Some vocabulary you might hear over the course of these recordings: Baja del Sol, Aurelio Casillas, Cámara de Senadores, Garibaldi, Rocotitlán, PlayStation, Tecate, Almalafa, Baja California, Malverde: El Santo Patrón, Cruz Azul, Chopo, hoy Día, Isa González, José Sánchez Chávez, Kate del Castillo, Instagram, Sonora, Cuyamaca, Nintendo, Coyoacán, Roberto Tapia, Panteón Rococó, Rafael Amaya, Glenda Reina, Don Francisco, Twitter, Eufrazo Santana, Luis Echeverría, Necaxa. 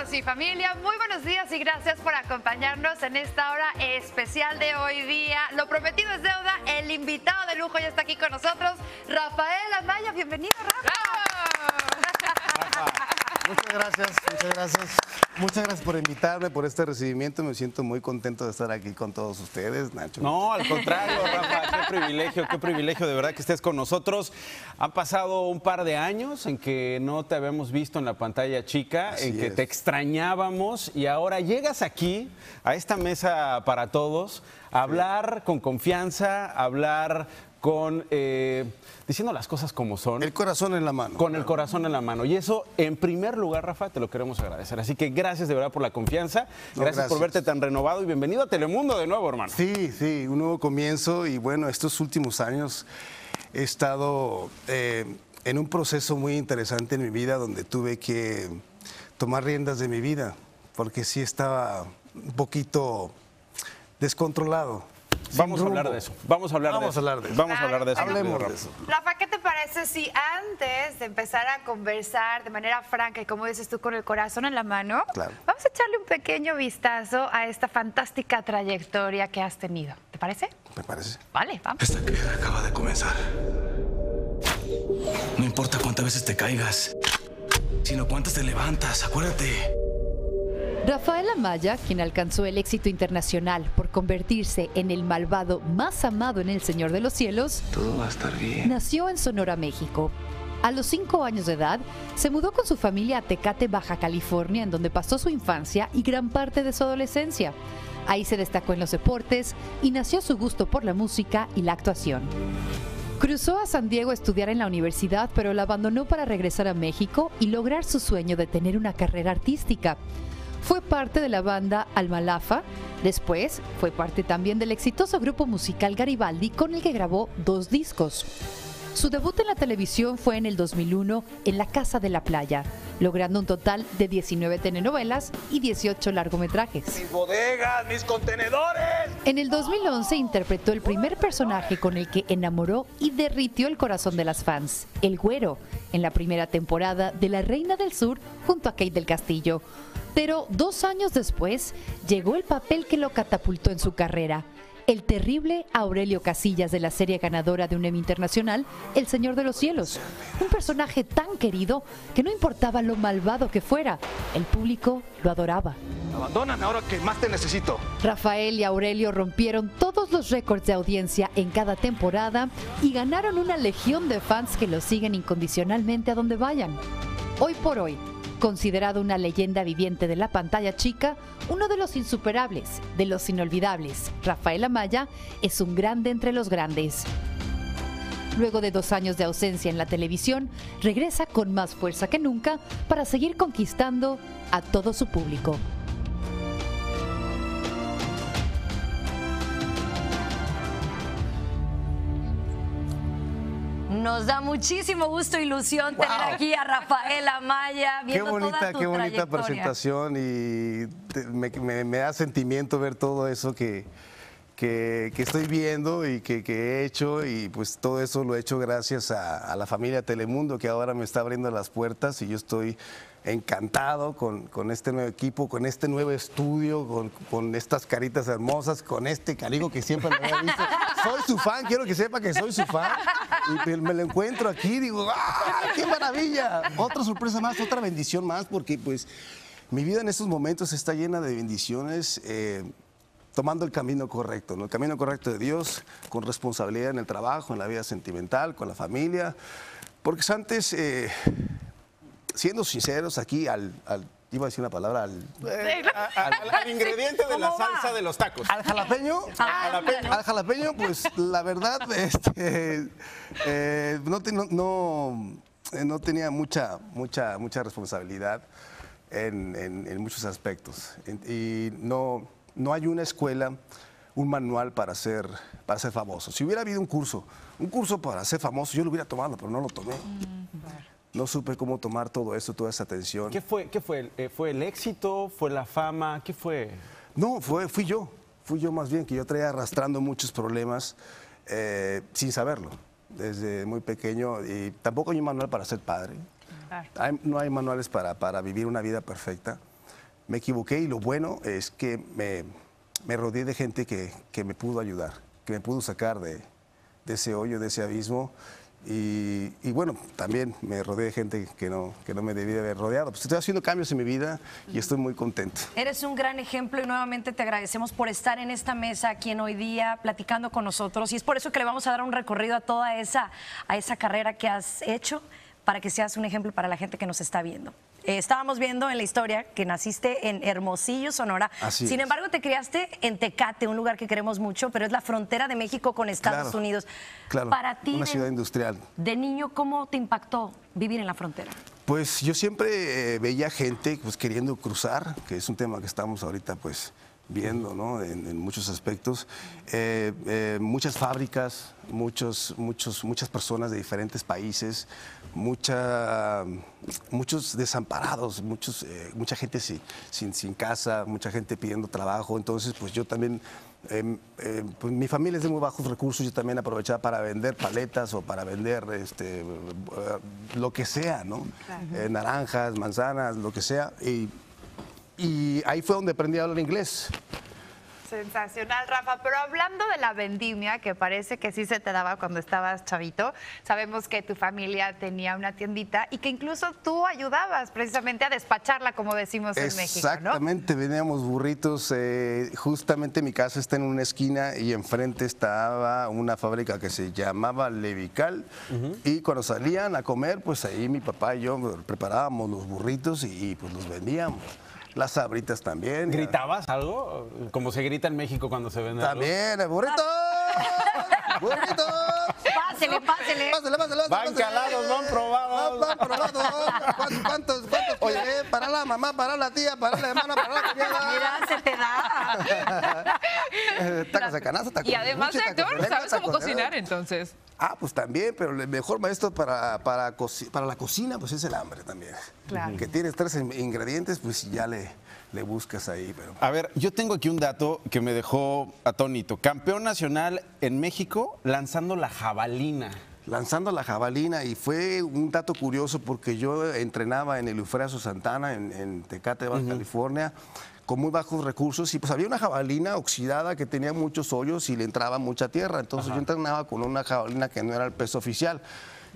amigos y familia, muy buenos días y gracias por acompañarnos en esta hora especial de Hoy Día. Lo prometido es deuda, el invitado de lujo ya está aquí con nosotros, Rafael Amaya. Bienvenido, Rafa. Muchas gracias por invitarme, por este recibimiento. Me siento muy contento de estar aquí con todos ustedes, Nacho. No, al contrario, Rafa, qué privilegio de verdad que estés con nosotros. Han pasado un par de años en que no te habíamos visto en la pantalla chica, en que te extrañábamos y ahora llegas aquí, a esta mesa para todos, a hablar con confianza, a hablar con diciendo las cosas como son. El corazón en la mano. Con el corazón en la mano. Y eso, en primer lugar, Rafa, te lo queremos agradecer. Así que gracias de verdad por la confianza. Gracias por verte tan renovado y bienvenido a Telemundo de nuevo, hermano. Sí, sí, un nuevo comienzo. Y bueno, estos últimos años he estado en un proceso muy interesante en mi vida donde tuve que tomar riendas de mi vida porque sí estaba un poquito descontrolado. Vamos a hablar de eso. Rafa, ¿qué te parece si antes de empezar a conversar de manera franca y como dices tú, con el corazón en la mano, claro, vamos a echarle un pequeño vistazo a esta fantástica trayectoria que has tenido? ¿Te parece? Me parece. Vale, vamos. Esta guerra acaba de comenzar. No importa cuántas veces te caigas, sino cuántas te levantas, acuérdate. Rafael Amaya, quien alcanzó el éxito internacional por convertirse en el malvado más amado en El Señor de los Cielos, todo va a estar bien, nació en Sonora, México. A los 5 años de edad, se mudó con su familia a Tecate, Baja California, en donde pasó su infancia y gran parte de su adolescencia. Ahí se destacó en los deportes y nació su gusto por la música y la actuación. Cruzó a San Diego a estudiar en la universidad, pero la abandonó para regresar a México y lograr su sueño de tener una carrera artística. Fue parte de la banda Almalafa, después fue parte también del exitoso grupo musical Garibaldi, con el que grabó 2 discos. Su debut en la televisión fue en el 2001 en La Casa de la Playa, logrando un total de 19 telenovelas y 18 largometrajes. ¡Mis bodegas, mis contenedores! En el 2011 interpretó el primer personaje con el que enamoró y derritió el corazón de las fans, el Güero, en la primera temporada de La Reina del Sur junto a Kate del Castillo. Pero 2 años después llegó el papel que lo catapultó en su carrera, el terrible Aurelio Casillas de la serie ganadora de un Emmy internacional, El Señor de los Cielos. Un personaje tan querido que no importaba lo malvado que fuera, el público lo adoraba. Abandóname ahora que más te necesito. Rafael y Aurelio rompieron todos los récords de audiencia en cada temporada y ganaron una legión de fans que lo siguen incondicionalmente a donde vayan. Hoy por hoy, considerado una leyenda viviente de la pantalla chica, uno de los insuperables, de los inolvidables, Rafael Amaya es un grande entre los grandes. Luego de 2 años de ausencia en la televisión, regresa con más fuerza que nunca para seguir conquistando a todo su público. Nos da muchísimo gusto e ilusión tener aquí a Rafael Amaya. Qué bonita presentación y me da sentimiento ver todo eso que estoy viendo y que he hecho, y pues todo eso lo he hecho gracias a la familia Telemundo, que ahora me está abriendo las puertas, y yo estoy encantado con este nuevo equipo, con este nuevo estudio, con estas caritas hermosas, con este carico que siempre me había visto. Soy su fan, quiero que sepa que soy su fan. Y me lo encuentro aquí, digo, ¡ah, qué maravilla! Otra sorpresa más, otra bendición más, porque pues mi vida en estos momentos está llena de bendiciones, tomando el camino correcto, ¿no? El camino correcto de Dios, con responsabilidad en el trabajo, en la vida sentimental, con la familia. Porque antes, siendo sinceros, aquí iba a decir una palabra, al ingrediente de la salsa de los tacos. Al jalapeño, pues la verdad, no tenía mucha responsabilidad en muchos aspectos. Y no hay una escuela, un manual para ser famoso. Si hubiera habido un curso para ser famoso, yo lo hubiera tomado, pero no lo tomé. No supe cómo tomar todo eso, toda esa atención. ¿Qué fue? ¿Fue el éxito? ¿Fue la fama? ¿Qué fue? No, fui yo. Fui yo más bien, que yo traía arrastrando muchos problemas sin saberlo, desde muy pequeño. Y tampoco hay un manual para ser padre. No hay manuales para vivir una vida perfecta. me equivoqué, y lo bueno es que me rodeé de gente que me pudo ayudar, que me pudo sacar de ese hoyo, de ese abismo. Y bueno, también me rodeé de gente que no me debía haber rodeado. Pues estoy haciendo cambios en mi vida y estoy muy contento. Eres un gran ejemplo y nuevamente te agradecemos por estar en esta mesa aquí en Hoy Día platicando con nosotros. Y es por eso que le vamos a dar un recorrido a toda esa carrera que has hecho, para que seas un ejemplo para la gente que nos está viendo. Estábamos viendo en la historia que naciste en Hermosillo, Sonora. Sin embargo, te criaste en Tecate, un lugar que queremos mucho, pero es la frontera de México con Estados Unidos. Claro, para ti, una ciudad industrial. De niño, ¿cómo te impactó vivir en la frontera? Pues yo siempre veía gente queriendo cruzar, que es un tema que estamos ahorita viendo, ¿no? En muchos aspectos. Muchas fábricas, muchas personas de diferentes países, muchos desamparados, mucha gente sin casa, mucha gente pidiendo trabajo. Entonces, pues yo también, mi familia es de muy bajos recursos, yo también aprovechaba para vender paletas o para vender lo que sea, ¿no? Naranjas, manzanas, lo que sea. Y ahí fue donde aprendí a hablar inglés. Sensacional, Rafa. Pero hablando de la vendimia, que parece que sí se te daba cuando estabas chavito, sabemos que tu familia tenía una tiendita y que incluso tú ayudabas precisamente a despacharla, como decimos en México, ¿no? Exactamente, veníamos burritos. Justamente mi casa está en una esquina y enfrente estaba una fábrica que se llamaba Levical. Y cuando salían a comer, pues ahí mi papá y yo preparábamos los burritos y pues los vendíamos. Las sabritas también. ¿Gritabas algo? Como se grita en México cuando se vende. También, burrito. ¡Burrito! Pásele, pásele. Van calados, van probados. Van probados. ¿Cuántos? Oye, para la mamá, para la tía, para la hermana, para la cuñada. Mira, se te da. Tacos de canasta, tacos. Y además de actor, ¿sabes cómo cocinar entonces? Ah, pues también, pero el mejor maestro para la cocina pues es el hambre también. Claro. Que tienes 3 ingredientes, pues ya le buscas ahí. Pero... A ver, yo tengo aquí un dato que me dejó atónito. Campeón nacional en México lanzando la jabalina. Lanzando la jabalina, y fue un dato curioso porque yo entrenaba en el Eufrazo Santana, en Tecate, Baja California, con muy bajos recursos, y pues había una jabalina oxidada que tenía muchos hoyos y le entraba mucha tierra. Entonces yo entrenaba con una jabalina que no era el peso oficial,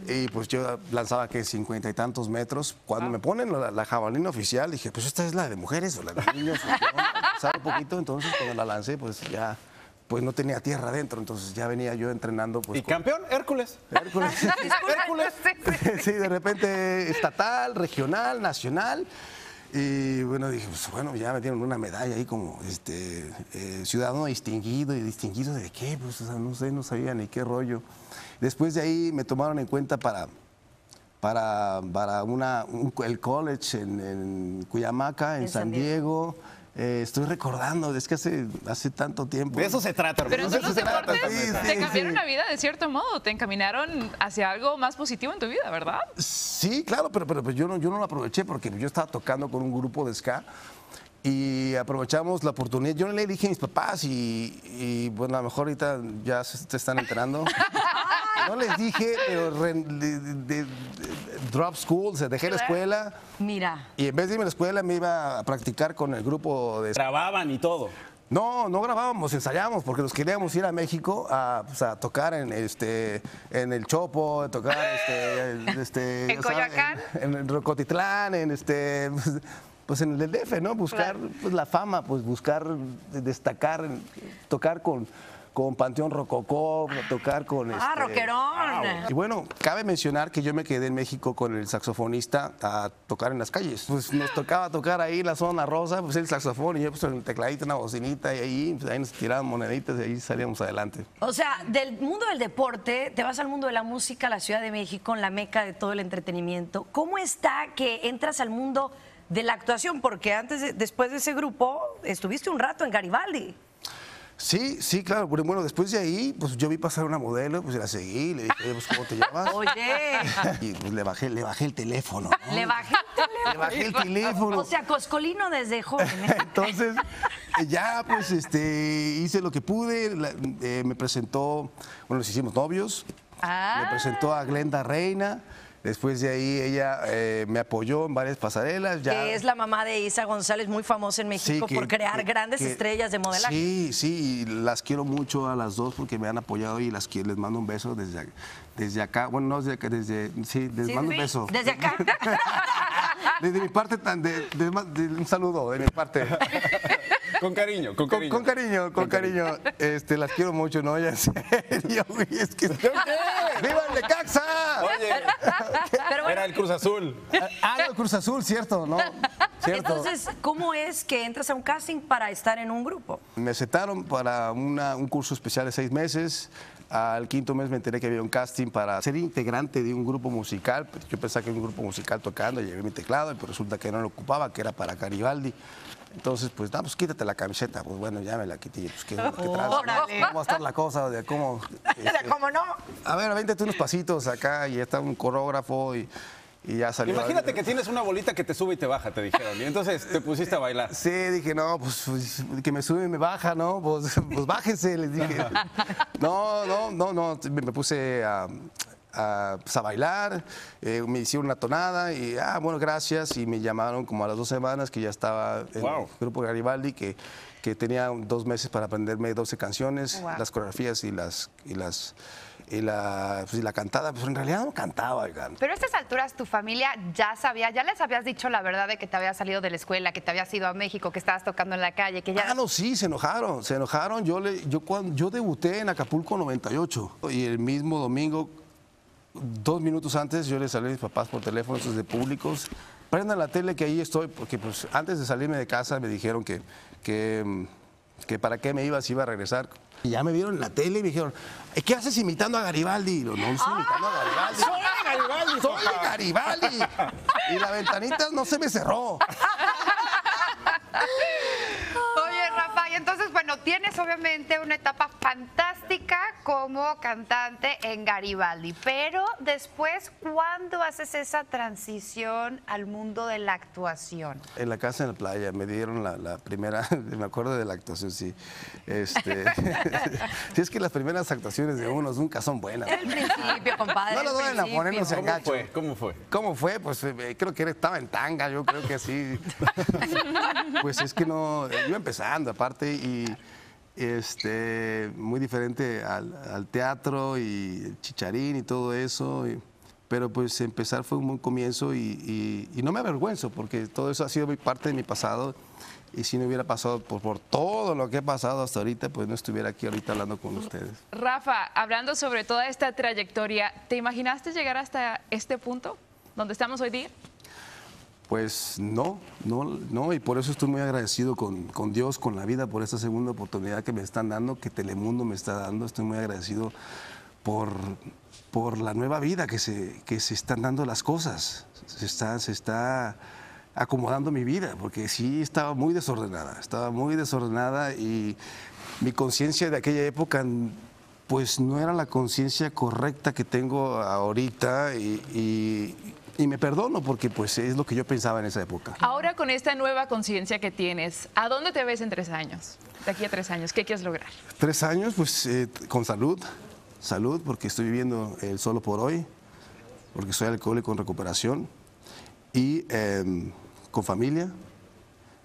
y pues yo lanzaba que 50 y tantos metros. Cuando me ponen la jabalina oficial, dije, pues esta es la de mujeres o la de niños, ¿no? ¿Sabe un poquito? Entonces cuando la lancé, pues ya... pues no tenía tierra adentro, entonces ya venía yo entrenando. Pues, ¿y campeón? Hércules. Hércules. Hércules. Sí, de repente estatal, regional, nacional. Y bueno, dije, pues bueno, ya me dieron una medalla ahí como ciudadano distinguido. ¿Y distinguido de qué? Pues o sea, no sé, no sabía ni qué rollo. Después de ahí me tomaron en cuenta para el college en Cuyamaca, en San Diego. Estoy recordando, es que hace tanto tiempo. De eso se trata, hermano. Pero en los deportes te cambiaron la vida de cierto modo, te encaminaron hacia algo más positivo en tu vida, ¿verdad? Sí, claro, pero yo no lo aproveché porque yo estaba tocando con un grupo de ska y aprovechamos la oportunidad. Yo le dije a mis papás y bueno, a lo mejor ahorita ya te están enterando. No les dije, pero drop school, dejé la escuela. Mira. Y en vez de irme a la escuela, me iba a practicar con el grupo de... ¿Grababan y todo? No, no grabábamos, ensayábamos, porque nos queríamos ir a México a tocar en el Chopo, a tocar... ¿En Coyoacán? En el Rocotitlán, pues en el DF, ¿no? Buscar la fama, buscar destacar, tocar con Panteón Rococó, tocar con... ¡Rockerón! Y bueno, cabe mencionar que yo me quedé en México con el saxofonista a tocar en las calles. Pues nos tocaba tocar ahí la zona rosa, pues el saxofón, y yo pues el tecladito, una bocinita, y ahí nos tiraban moneditas y ahí salíamos adelante. O sea, del mundo del deporte, te vas al mundo de la música, la Ciudad de México, la meca de todo el entretenimiento. ¿Cómo está que entras al mundo de la actuación? Porque después de ese grupo, estuviste un rato en Garibaldi. Sí, claro. Bueno, después de ahí, pues yo vi pasar una modelo, pues la seguí, le dije, pues ¿cómo te llamas? Oye. Y pues le bajé el teléfono, ¿no? Le bajé el teléfono. O sea, coscolino desde joven. Entonces, ya pues hice lo que pude, me presentó, bueno, nos hicimos novios, me presentó a Glenda Reina. Después de ahí ella me apoyó en varias pasarelas. Ya... Que es la mamá de Isa González, muy famosa en México, sí, por crear grandes estrellas de modelaje. Sí, sí, y las quiero mucho a las dos porque me han apoyado y las les mando un beso desde acá. Bueno, no, les mando un beso. Desde acá. Desde mi parte, un saludo de mi parte. Con cariño, con cariño. Con cariño. Las quiero mucho, ¿no? Ya en serio, güey, es que... ¡Viva el Necaxa! Oye, pero bueno, era el Cruz Azul. Ah, no, el Cruz Azul, cierto, ¿no? Cierto. Entonces, ¿cómo es que entras a un casting para estar en un grupo? Me aceptaron para un curso especial de 6 meses. Al 5.º mes me enteré que había un casting para ser integrante de un grupo musical. Yo pensaba que era un grupo musical tocando, llevé mi teclado, pero resulta que no lo ocupaba, que era para Garibaldi. Entonces, pues, nada, pues quítate la camiseta. Pues bueno, ya me la quité. Pues, ¿qué ¿cómo va a estar la cosa? ¿De cómo? ¿De cómo no? A ver, véntate unos pasitos acá y está un coreógrafo y ya salió. Imagínate que tienes una bolita que te sube y te baja, te dijeron. Y entonces te pusiste a bailar. Sí, dije, no, pues que me sube y me baja, ¿no? Pues bájense, les dije. No, me puse a bailar, me hicieron una tonada y, bueno, gracias, y me llamaron como a las 2 semanas que ya estaba en el grupo Garibaldi, que tenía 2 meses para aprenderme 12 canciones, las coreografías y la cantada. Pues en realidad no cantaba. Oigan. Pero a estas alturas tu familia ya sabía, ya les habías dicho la verdad de que te habías salido de la escuela, que te habías ido a México, que estabas tocando en la calle, que ya... Ah, no, sí, se enojaron. Yo debuté en Acapulco 98 y el mismo domingo, 2 minutos antes, yo les hablé a mis papás por teléfono, de públicos, prendan la tele que ahí estoy, porque pues antes de salirme de casa me dijeron que para qué me iba, si iba a regresar. Y ya me vieron en la tele y me dijeron, ¿qué haces imitando a Garibaldi? Y yo, no, estoy imitando a Garibaldi. ¡Soy de Garibaldi! Y la ventanita no se me cerró. Oye, Rafa, y entonces, bueno, tienes obviamente una etapa fantástica como cantante en Garibaldi, pero después, ¿cuándo haces esa transición al mundo de la actuación? En La Casa de la Playa me dieron la primera, me acuerdo de la actuación, sí. Sí, es que las primeras actuaciones de unos nunca son buenas. El principio, compadre. No lo duelen a ponernos en gacho. ¿Cómo fue? Pues creo que estaba en tanga, yo creo que sí. Pues es que no, iba empezando aparte y... muy diferente al teatro y el Chicharín y todo eso, pero pues empezar fue un buen comienzo y no me avergüenzo porque todo eso ha sido parte de mi pasado, y si no hubiera pasado por todo lo que he pasado hasta ahorita, pues no estuviera aquí ahorita hablando con ustedes. Rafa, hablando sobre toda esta trayectoria, ¿te imaginaste llegar hasta este punto donde estamos hoy día? Pues no, y por eso estoy muy agradecido con Dios, con la vida, por esta segunda oportunidad que me están dando, que Telemundo me está dando. Estoy muy agradecido por la nueva vida que se están dando las cosas. Se está acomodando mi vida, porque sí estaba muy desordenada y mi conciencia de aquella época pues no era la conciencia correcta que tengo ahorita y me perdono porque pues es lo que yo pensaba en esa época. Ahora con esta nueva conciencia que tienes, ¿a dónde te ves en 3 años? De aquí a 3 años, ¿qué quieres lograr? 3 años, pues con salud, porque estoy viviendo el solo por hoy, porque soy alcohólico en recuperación, y con familia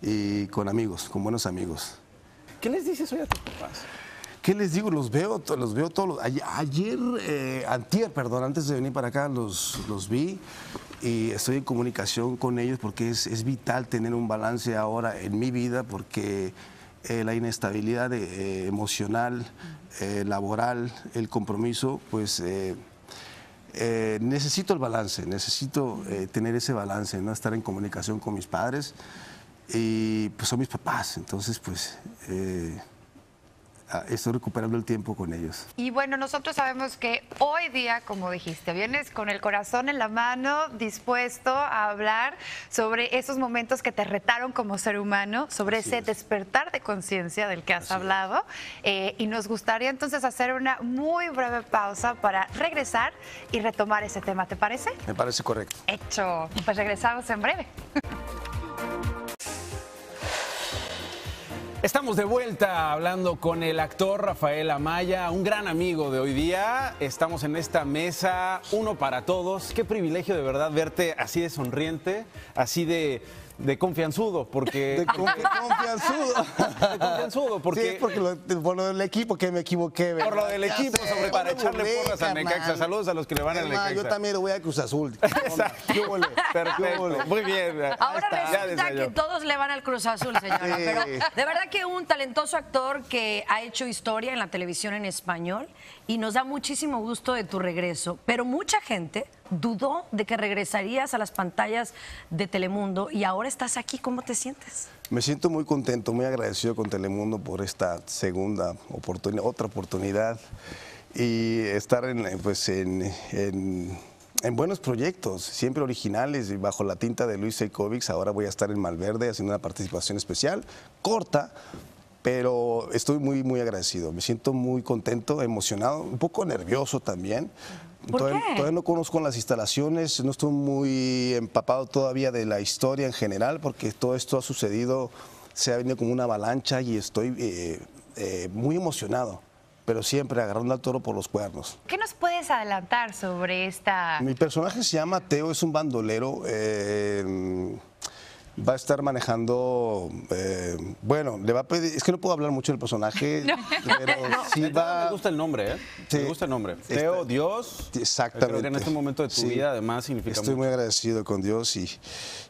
y con amigos, con buenos amigos. ¿Qué les dices hoy a tus papás? ¿Qué les digo? Los veo todos. Antier, antes de venir para acá, los vi y estoy en comunicación con ellos porque es vital tener un balance ahora en mi vida, porque la inestabilidad emocional, laboral, el compromiso, pues necesito el balance, necesito tener ese balance, ¿no? Estar en comunicación con mis padres y pues son mis papás, entonces pues... estoy recuperando el tiempo con ellos. Y bueno, nosotros sabemos que hoy día, como dijiste, vienes con el corazón en la mano, dispuesto a hablar sobre esos momentos que te retaron como ser humano, sobre ese despertar de conciencia del que has hablado. Y nos gustaría entonces hacer una muy breve pausa para regresar y retomar ese tema, ¿te parece? Me parece correcto. Hecho. Pues regresamos en breve. Estamos de vuelta hablando con el actor Rafael Amaya, un gran amigo de Hoy Día. Estamos en esta mesa, uno para todos. Qué privilegio de verdad verte así de sonriente, así de confianzudo, porque... De confianzudo, porque... Sí, es porque por lo del equipo que me equivoqué. ¿Verdad? Por lo del equipo, sobre para echarle porras a Necaxa. Saludos a los que le van a Necaxa. Yo también le voy a Cruz Azul. Exacto. Perfecto. Muy bien. Ahora resulta que todos le van al Cruz Azul, señora. Sí. Pero de verdad que un talentoso actor que ha hecho historia en la televisión en español y nos da muchísimo gusto de tu regreso. Pero mucha gente dudó de que regresarías a las pantallas de Telemundo y ahora estás aquí. ¿Cómo te sientes? Me siento muy contento, muy agradecido con Telemundo por esta segunda oportunidad, otra oportunidad, y estar en buenos proyectos, siempre originales y bajo la tinta de Luis Echeverría. Ahora voy a estar en Malverde haciendo una participación especial, corta, pero estoy muy, muy agradecido. Me siento muy contento, emocionado, un poco nervioso también. Todavía no conozco las instalaciones, no estoy muy empapado todavía de la historia en general, porque todo esto ha sucedido, se ha venido como una avalancha y estoy muy emocionado, pero siempre agarrando al toro por los cuernos. ¿Qué nos puedes adelantar sobre esta...? Mi personaje se llama Teo, es un bandolero... Va a estar manejando, bueno, le va a pedir, es que no puedo hablar mucho del personaje, no. Pero no. Sí va... Me gusta el nombre, ¿eh? Sí. Me gusta el nombre. Teo, Dios. Exactamente. Creo que en este momento de tu vida, además, significa mucho. Estoy muy agradecido con Dios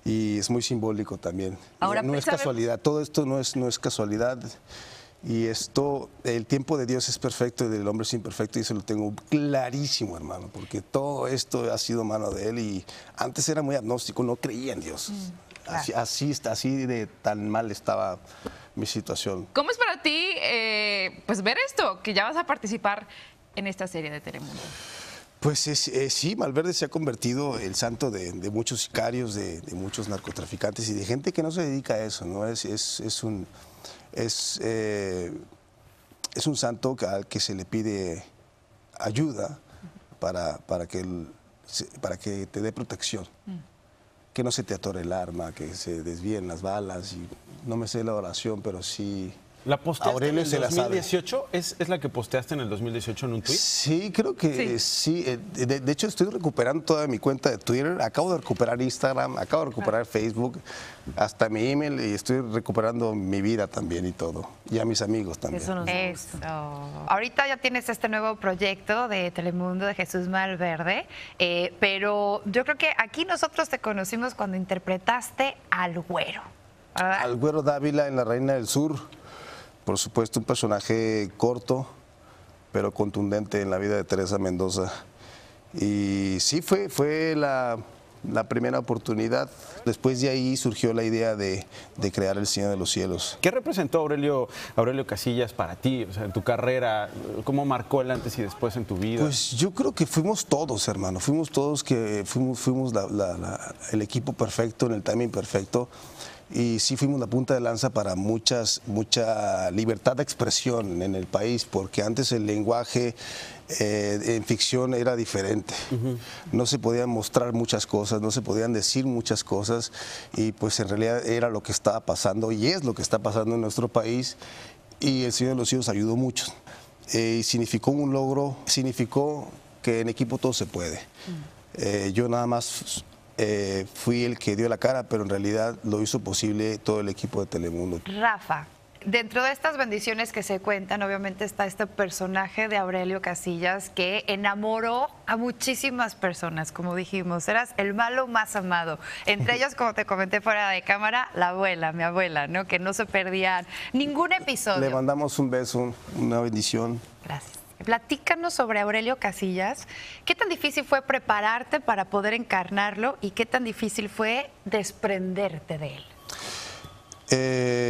y es muy simbólico también. Ahora, no es casualidad, todo esto no es casualidad. Y esto, el tiempo de Dios es perfecto y del hombre es imperfecto, y eso lo tengo clarísimo, hermano, porque todo esto ha sido mano de él, y antes era muy agnóstico, no creía en Dios. Claro. Así de tan mal estaba mi situación. ¿Cómo es para ti pues ver esto, que ya vas a participar en esta serie de Telemundo? Pues sí, Malverde se ha convertido el santo de muchos sicarios, de muchos narcotraficantes y de gente que no se dedica a eso, ¿no? Es un santo al que se le pide ayuda para que te dé protección. Que no se te atore el arma, que se desvíen las balas. Y no me sé la oración, pero sí... ¿La posteaste Aurelio en el 2018? ¿Es la que posteaste en el 2018 en un tuit? Sí, creo que sí. De hecho, estoy recuperando toda mi cuenta de Twitter. Acabo de recuperar Instagram, acabo de recuperar Facebook, hasta mi email, y estoy recuperando mi vida también y todo. Y a mis amigos también. Eso. Ahorita ya tienes este nuevo proyecto de Telemundo, de Jesús Malverde, pero yo creo que aquí nosotros te conocimos cuando interpretaste al Güero, ¿verdad? Al Güero Dávila en La Reina del Sur. Por supuesto, un personaje corto, pero contundente en la vida de Teresa Mendoza. Y sí, fue la primera oportunidad. Después de ahí surgió la idea de crear El Señor de los Cielos. ¿Qué representó Aurelio Casillas para ti, o sea, en tu carrera? ¿Cómo marcó el antes y después en tu vida? Pues yo creo que fuimos todos, hermano. Fuimos todos, que fuimos el equipo perfecto en el timing perfecto. Y sí fuimos la punta de lanza para mucha libertad de expresión en el país, porque antes el lenguaje en ficción era diferente. No se podían mostrar muchas cosas, no se podían decir muchas cosas, y pues en realidad era lo que estaba pasando y es lo que está pasando en nuestro país, y El Señor de los Cielos ayudó mucho. Y significó un logro, significó que en equipo todo se puede. Yo nada más... fui el que dio la cara, pero en realidad lo hizo posible todo el equipo de Telemundo. Rafa, dentro de estas bendiciones que se cuentan, obviamente está este personaje de Aurelio Casillas que enamoró a muchísimas personas, como dijimos. Eras el malo más amado. Entre ellos, como te comenté fuera de cámara, la abuela, mi abuela, ¿no? Que no se perdían ningún episodio. Le mandamos un beso, una bendición. Gracias. Platícanos sobre Aurelio Casillas. ¿Qué tan difícil fue prepararte para poder encarnarlo y qué tan difícil fue desprenderte de él?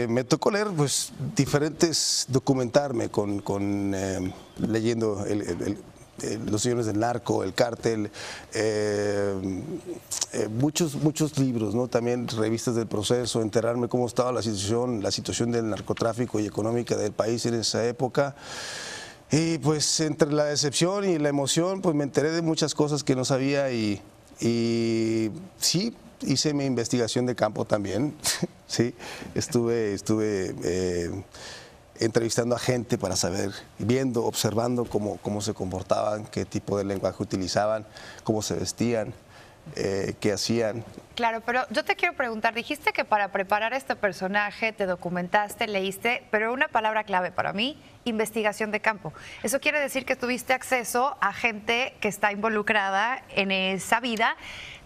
Me tocó leer, pues, diferentes, documentarme con leyendo los señores del narco, el cártel, muchos libros, ¿no? También revistas del proceso, enterarme cómo estaba la situación del narcotráfico y económica del país en esa época. Y pues entre la decepción y la emoción, pues me enteré de muchas cosas que no sabía y sí, hice mi investigación de campo también. ¿sí? Estuve entrevistando a gente para saber, viendo, observando cómo se comportaban, qué tipo de lenguaje utilizaban, cómo se vestían, qué hacían. Claro, pero yo te quiero preguntar, dijiste que para preparar este personaje te documentaste, leíste, pero una palabra clave para mí, investigación de campo. Eso quiere decir que tuviste acceso a gente que está involucrada en esa vida.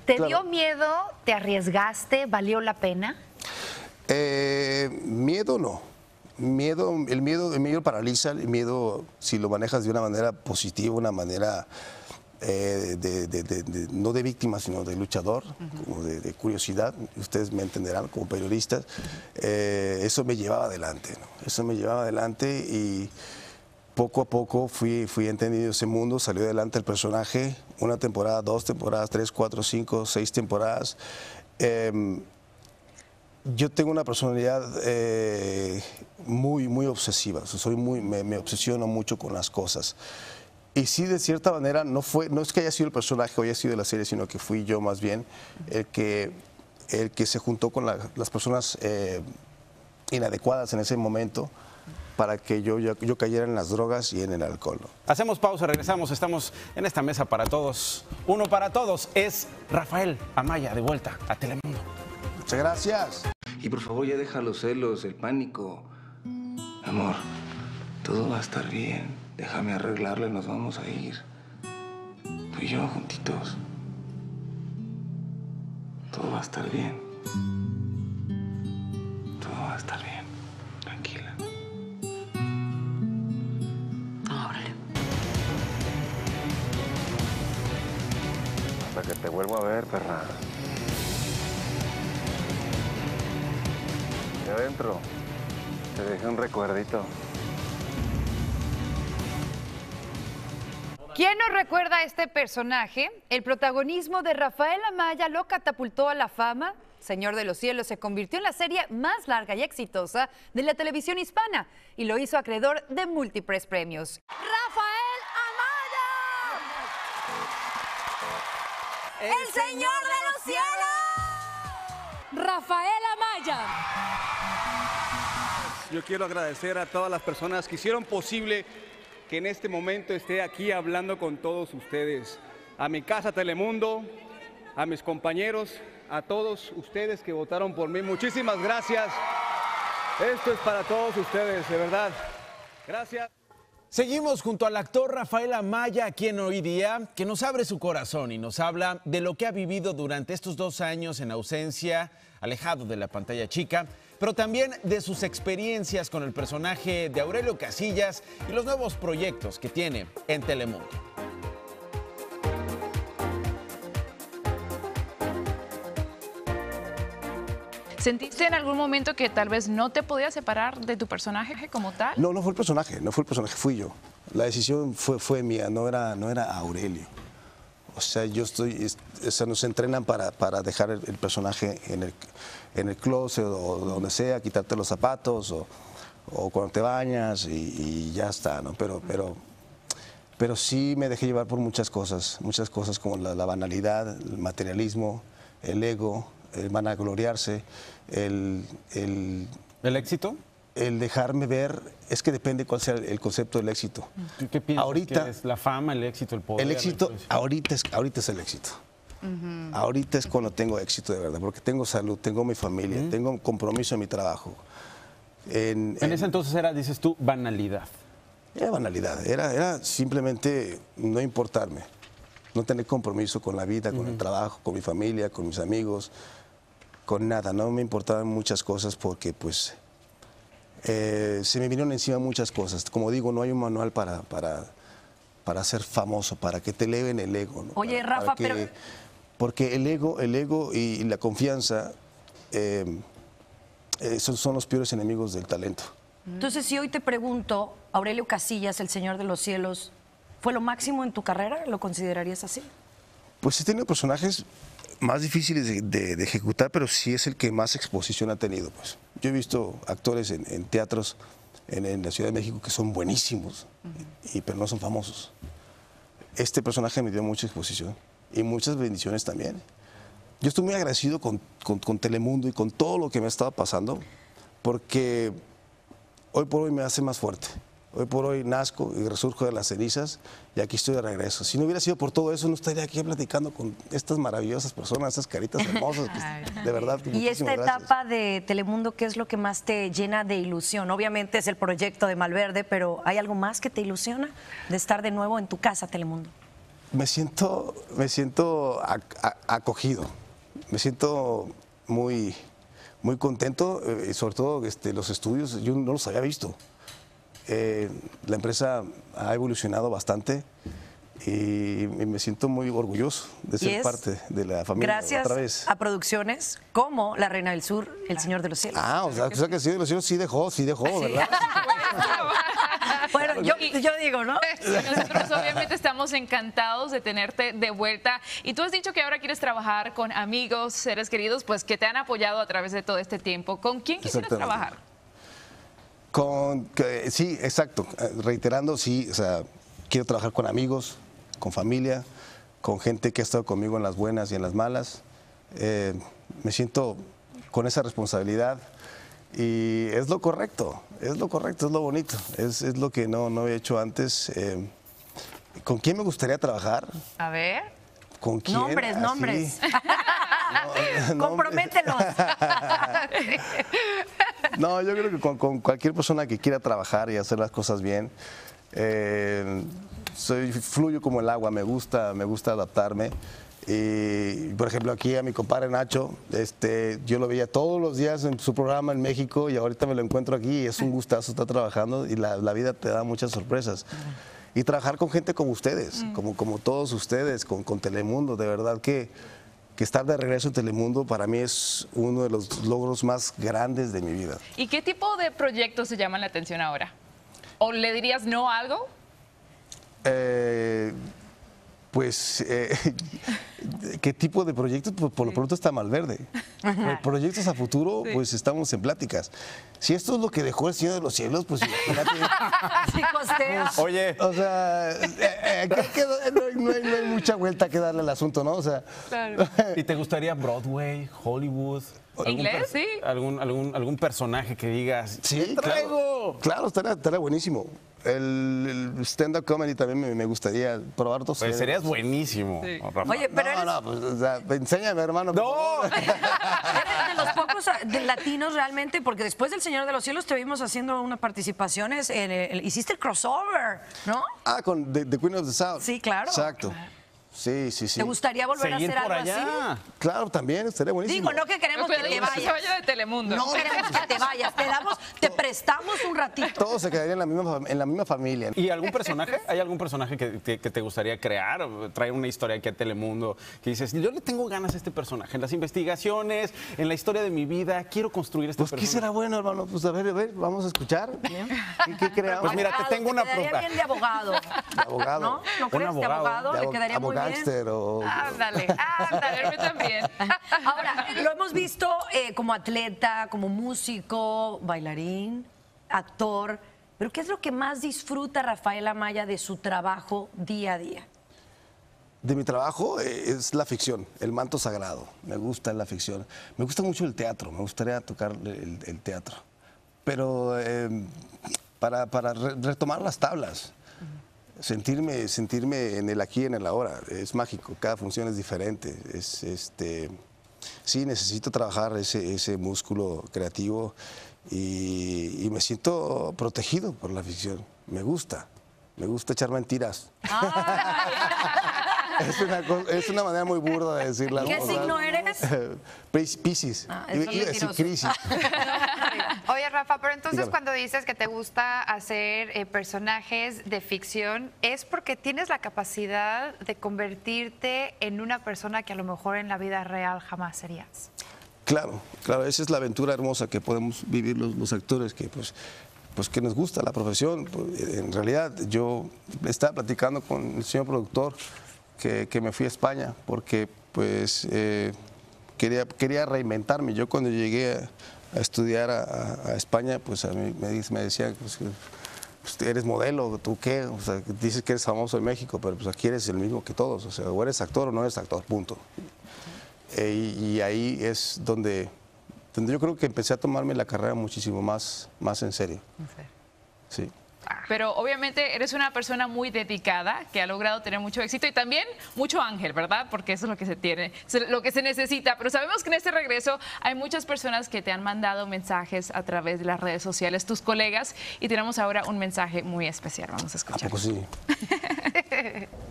¿Te dio miedo? ¿Te arriesgaste? ¿Valió la pena? Miedo no. El miedo paraliza, el miedo, si lo manejas de una manera positiva, una manera no de víctima, sino de luchador, como de curiosidad, ustedes me entenderán como periodistas, eso me llevaba adelante, ¿no? Eso me llevaba adelante y poco a poco fui entendiendo ese mundo, salió adelante el personaje, una temporada, dos temporadas, tres, cuatro, cinco, seis temporadas. Yo tengo una personalidad muy, muy obsesiva, me obsesiono mucho con las cosas. Y sí, de cierta manera, no es que haya sido el personaje o haya sido la serie, sino que fui yo más bien el que se juntó con las personas inadecuadas en ese momento para que yo cayera en las drogas y en el alcohol. Hacemos pausa, regresamos, estamos en esta mesa para todos. Uno para todos es Rafael Amaya, de vuelta a Telemundo. Muchas gracias. Y por favor ya deja los celos, el pánico. Amor, todo va a estar bien. Déjame arreglarle, nos vamos a ir. Tú y yo juntitos. Todo va a estar bien. Todo va a estar bien. Tranquila. Ábrele. Hasta que te vuelvo a ver, perra. Adentro, te dejé un recuerdito. ¿Quién nos recuerda a este personaje? El protagonismo de Rafael Amaya lo catapultó a la fama. Señor de los Cielos se convirtió en la serie más larga y exitosa de la televisión hispana y lo hizo acreedor de múltiples premios. ¡Rafael Amaya! ¡El Señor de los Cielos! ¡Rafael Amaya! Yo quiero agradecer a todas las personas que hicieron posible que en este momento esté aquí hablando con todos ustedes. A mi casa Telemundo, a mis compañeros, a todos ustedes que votaron por mí. Muchísimas gracias. Esto es para todos ustedes, de verdad. Gracias. Seguimos junto al actor Rafael Amaya, aquí en Hoy Día, que nos abre su corazón y nos habla de lo que ha vivido durante estos 2 años en ausencia, alejado de la pantalla chica, pero también de sus experiencias con el personaje de Aurelio Casillas y los nuevos proyectos que tiene en Telemundo. ¿Sentiste en algún momento que tal vez no te podías separar de tu personaje como tal? No, no fue el personaje, fui yo. La decisión fue mía, no era Aurelio. O sea, nos entrenan para dejar el personaje en el closet o donde sea, quitarte los zapatos o cuando te bañas y ya está, ¿no? Pero sí me dejé llevar por muchas cosas como la banalidad, el materialismo, el ego, el vanagloriarse, ¿El éxito? El dejarme ver, es que depende cuál sea el concepto del éxito. ¿Qué piensas ahorita, que es la fama, el éxito, el poder? El éxito, ahorita es el éxito. Ahorita es cuando tengo éxito de verdad, porque tengo salud, tengo mi familia, tengo un compromiso en mi trabajo. En ese entonces era, dices tú, banalidad. Era banalidad, era simplemente no importarme, no tener compromiso con la vida, con el trabajo, con mi familia, con mis amigos, con nada. No me importaban muchas cosas porque pues... se me vinieron encima muchas cosas. Como digo, no hay un manual para ser famoso, para que te eleven el ego, ¿no? Oye, Rafa, pero... Porque el ego y la confianza son los peores enemigos del talento. Entonces, si hoy te pregunto, Aurelio Casillas, El Señor de los Cielos, ¿fue lo máximo en tu carrera? ¿Lo considerarías así? Pues he tenido personajes más difíciles de ejecutar, pero sí es el que más exposición ha tenido, pues. Yo he visto actores en teatros en la Ciudad de México que son buenísimos, pero no son famosos. Este personaje me dio mucha exposición y muchas bendiciones también. Yo estoy muy agradecido con Telemundo y con todo lo que me ha estado pasando, porque hoy por hoy me hace más fuerte. Hoy por hoy nazco y resurjo de las cenizas y aquí estoy de regreso. Si no hubiera sido por todo eso, no estaría aquí platicando con estas maravillosas personas, esas caritas hermosas, que, de verdad. Y esta etapa de Telemundo, ¿qué es lo que más te llena de ilusión? Obviamente es el proyecto de Malverde, pero ¿hay algo más que te ilusiona de estar de nuevo en tu casa, Telemundo? Me siento acogido, me siento muy, muy contento, sobre todo los estudios, yo no los había visto. La empresa ha evolucionado bastante y me siento muy orgulloso de ser parte de la familia. Gracias otra vez a producciones como La Reina del Sur, El Señor de los Cielos. Ah, o sea que El Señor de los Cielos sí dejó, ¿sí? ¿Verdad? Bueno, yo digo, ¿no? Nosotros obviamente estamos encantados de tenerte de vuelta. Y tú has dicho que ahora quieres trabajar con amigos, seres queridos, pues que te han apoyado a través de todo este tiempo. ¿Con quién quisieras trabajar? Sí, exacto. Reiterando, sí, o sea, quiero trabajar con amigos, con familia, con gente que ha estado conmigo en las buenas y en las malas. Me siento con esa responsabilidad y es lo correcto, es lo bonito, es lo que no había hecho antes. ¿Con quién me gustaría trabajar? A ver. ¿Con quién? Nombres. No, compromételos. No, yo creo que con cualquier persona que quiera trabajar y hacer las cosas bien. Fluyo como el agua, me gusta adaptarme. Y, por ejemplo, aquí a mi compadre Nacho, yo lo veía todos los días en su programa en México y ahorita me lo encuentro aquí y es un gustazo estar trabajando y la vida te da muchas sorpresas. Y trabajar con gente como ustedes, como todos ustedes, con Telemundo, de verdad que estar de regreso en Telemundo para mí es uno de los logros más grandes de mi vida. ¿Y qué tipo de proyectos te llaman la atención ahora? ¿O le dirías no a algo? ¿Qué tipo de proyectos? Pues por lo pronto está Malverde. Proyectos a futuro, pues estamos en pláticas. Si esto es lo que dejó El Señor de los Cielos, pues imagínate. Sí, costea. Oye. O sea, no hay mucha vuelta que darle al asunto, ¿no? O sea. Claro. ¿Y te gustaría Broadway, Hollywood? ¿Inglés? Sí. ¿Algún personaje que digas? Sí, traigo. Claro, estaría buenísimo. El stand-up comedy también me gustaría probar todo. Pues serías buenísimo. Sí. Oye, pero enséñame, hermano. ¡No! Eres de los pocos latinos realmente, porque después del Señor de los Cielos te vimos haciendo unas participaciones, hiciste el crossover, ¿no? Ah, con The Queen of the South. Sí, claro. Exacto. Sí. ¿Te gustaría volver a hacer algo así? Claro, también, estaría buenísimo. Digo, no que queremos que te vayas. No se vaya de Telemundo. No queremos que te vayas, te prestamos un ratito. Todos se quedarían en la misma familia. ¿Y algún personaje? ¿Hay algún personaje que te gustaría crear? Traer una historia aquí a Telemundo que dices, yo le tengo ganas a este personaje. En las investigaciones, en la historia de mi vida, quiero construir este personaje. Pues, ¿qué será bueno, hermano? Pues, a ver, vamos a escuchar. ¿Y qué creamos? Pues, mira, te tengo una pregunta. Bien de abogado. ¿De abogado? ¿No crees de abogado? Le quedaría muy bien. Ándale, también. Ahora, lo hemos visto como atleta, como músico, bailarín, actor, pero ¿qué es lo que más disfruta Rafael Amaya de su trabajo día a día? De mi trabajo es la ficción, el manto sagrado, me gusta la ficción. Me gusta mucho el teatro, me gustaría tocar el teatro, pero para retomar las tablas. Sentirme en el aquí y en el ahora, es mágico, cada función es diferente. Sí, necesito trabajar ese músculo creativo y me siento protegido por la ficción. Me gusta echar mentiras. Es una manera muy burda de decir la verdad. ¿Qué signo eres? Piscis. Crisis. Oye, Rafa, pero entonces dígame, cuando dices que te gusta hacer personajes de ficción, ¿es porque tienes la capacidad de convertirte en una persona que a lo mejor en la vida real jamás serías? Claro, esa es la aventura hermosa que podemos vivir los actores, que pues que nos gusta la profesión. En realidad, yo estaba platicando con el señor productor que me fui a España porque quería reinventarme. Yo cuando llegué a estudiar a España, pues a mí me decían, pues, eres modelo, ¿tú qué? O sea, dices que eres famoso en México, pero pues aquí eres el mismo que todos, o sea, o eres actor o no eres actor, punto. Y ahí es donde yo creo que empecé a tomarme la carrera muchísimo más en serio. Sí. Pero obviamente eres una persona muy dedicada que ha logrado tener mucho éxito y también mucho ángel, ¿verdad? Porque eso es lo que se tiene, lo que se necesita. Pero sabemos que en este regreso hay muchas personas que te han mandado mensajes a través de las redes sociales, tus colegas, y tenemos ahora un mensaje muy especial. Vamos a escuchar. ¿A poco sí?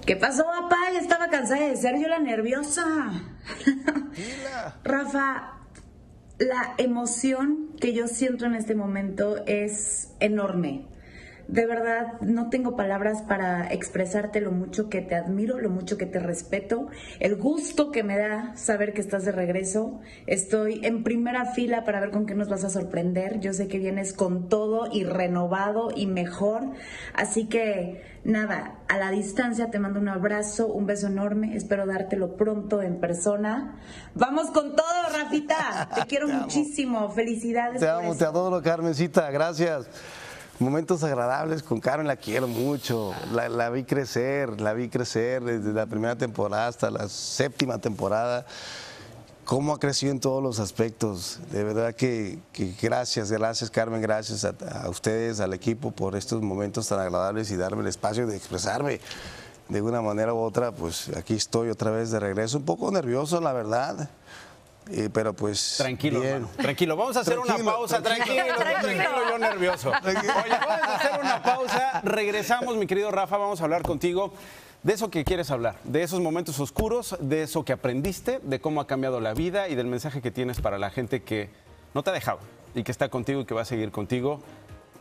¿Qué pasó, papá? Ya estaba cansada de ser yo la nerviosa. Rafa, la emoción que yo siento en este momento es enorme. De verdad, no tengo palabras para expresarte lo mucho que te admiro, lo mucho que te respeto, el gusto que me da saber que estás de regreso. Estoy en primera fila para ver con qué nos vas a sorprender. Yo sé que vienes con todo y renovado y mejor. Así que, nada, a la distancia te mando un abrazo, un beso enorme. Espero dártelo pronto en persona. ¡Vamos con todo, Rafita! Te quiero muchísimo. Felicidades. Te amo, te adoro, Carmencita. Gracias. Momentos agradables con Carmen, la quiero mucho, la vi crecer, desde la primera temporada hasta la séptima temporada, cómo ha crecido en todos los aspectos, de verdad que gracias Carmen, gracias a ustedes, al equipo por estos momentos tan agradables y darme el espacio de expresarme de una manera u otra. Pues aquí estoy otra vez de regreso, un poco nervioso la verdad. Pero pues... Tranquilo, hermano, tranquilo. Vamos a hacer una pausa. Tranquilo, yo nervioso. Oye, vamos a hacer una pausa. Regresamos, mi querido Rafa, vamos a hablar contigo de eso que quieres hablar, de esos momentos oscuros, de eso que aprendiste, de cómo ha cambiado la vida y del mensaje que tienes para la gente que no te ha dejado y que está contigo y que va a seguir contigo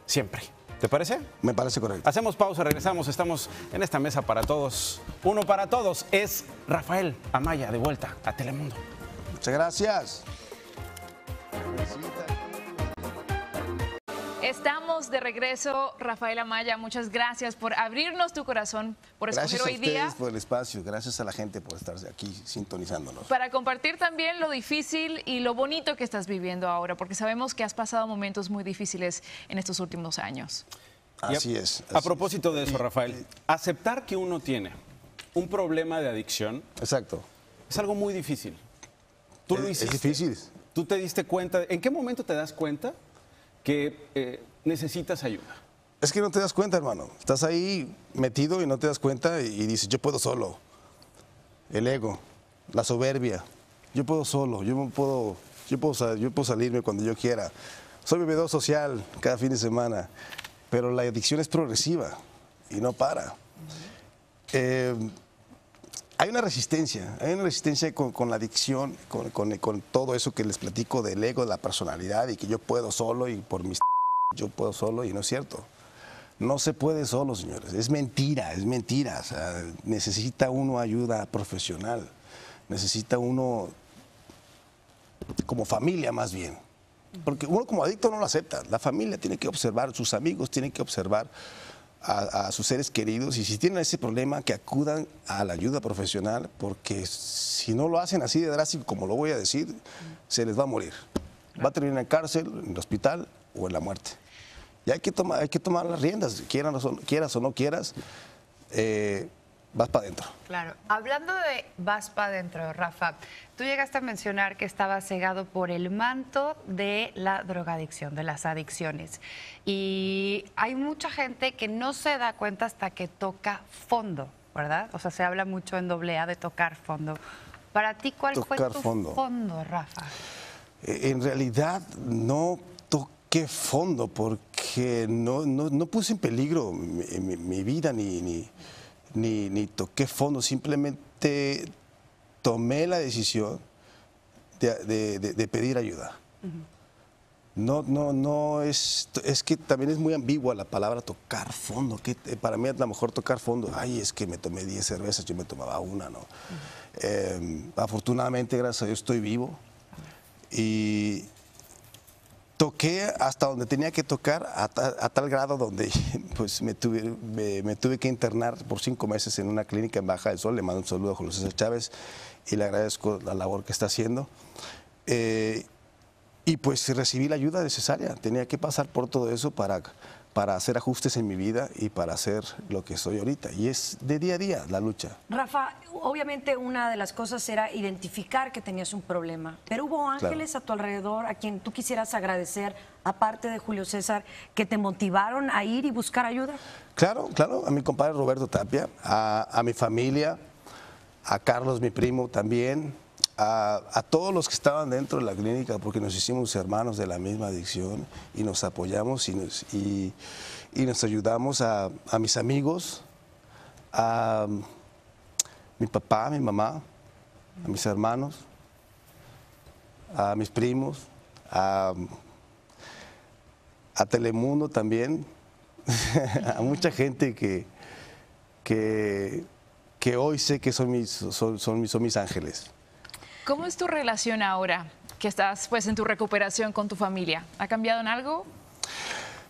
siempre. ¿Te parece? Me parece correcto. Hacemos pausa, regresamos, estamos en esta mesa para todos. Uno para todos es Rafael Amaya, de vuelta a Telemundo. Muchas gracias. Estamos de regreso, Rafael Amaya. Muchas gracias por abrirnos tu corazón, por escoger Hoy Día. Gracias por el espacio, gracias a la gente por estar aquí sintonizándonos. Para compartir también lo difícil y lo bonito que estás viviendo ahora, porque sabemos que has pasado momentos muy difíciles en estos últimos años. Así es. A propósito de eso, Rafael, aceptar que uno tiene un problema de adicción. Exacto. Es algo muy difícil. Tú lo hiciste. Es difícil. Tú te diste cuenta. ¿En qué momento te das cuenta que necesitas ayuda? Es que no te das cuenta, hermano. Estás ahí metido y no te das cuenta y dices, yo puedo solo. El ego, la soberbia. Yo puedo solo, yo puedo salirme cuando yo quiera. Soy bebedor social cada fin de semana, pero la adicción es progresiva y no para. Hay una resistencia, con la adicción, con todo eso que les platico del ego, de la personalidad y que yo puedo solo y por mis... yo puedo solo y no es cierto. No se puede solo, señores. Es mentira, es mentira. O sea, necesita uno ayuda profesional. Necesita uno como familia más bien. Porque uno como adicto no lo acepta. La familia tiene que observar, sus amigos tienen que observar a sus seres queridos, y si tienen ese problema que acudan a la ayuda profesional, porque si no lo hacen así de drástico como lo voy a decir, se les va a morir, va a terminar en cárcel, en el hospital o en la muerte. Y hay que tomar las riendas, quieras o no quieras, vas para adentro. Claro, hablando de vas para adentro, Rafa, tú llegaste a mencionar que estaba cegado por el manto de la drogadicción, de las adicciones. Y hay mucha gente que no se da cuenta hasta que toca fondo, ¿verdad? O sea, se habla mucho en AA de tocar fondo. Para ti, ¿cuál fue tu fondo, Rafa? En realidad no toqué fondo porque no puse en peligro mi vida ni toqué fondo, simplemente tomé la decisión de pedir ayuda. No, es que también es muy ambigua la palabra tocar fondo, que para mí a lo mejor tocar fondo, ay, es que me tomé 10 cervezas, yo me tomaba una, ¿no? Afortunadamente, gracias a Dios, estoy vivo y toqué hasta donde tenía que tocar, a tal grado donde pues, me tuve que internar por 5 meses en una clínica en Baja del Sol. Le mando un saludo a José Sánchez Chávez y le agradezco la labor que está haciendo. Y pues recibí la ayuda necesaria. Tenía que pasar por todo eso para para hacer ajustes en mi vida y para hacer lo que soy ahorita. Y es de día a día la lucha. Rafa, obviamente una de las cosas era identificar que tenías un problema, pero hubo ángeles a tu alrededor a quien tú quisieras agradecer, aparte de Julio César, que te motivaron a ir y buscar ayuda. Claro, claro, a mi compadre Roberto Tapia, a mi familia, a Carlos, mi primo también, a todos los que estaban dentro de la clínica, porque nos hicimos hermanos de la misma adicción y nos apoyamos y nos ayudamos, a mis amigos, a mi papá, a mi mamá, a mis hermanos, a mis primos, a Telemundo también, a mucha gente que hoy sé que son mis ángeles. ¿Cómo es tu relación ahora que estás pues en tu recuperación con tu familia? ¿Ha cambiado en algo?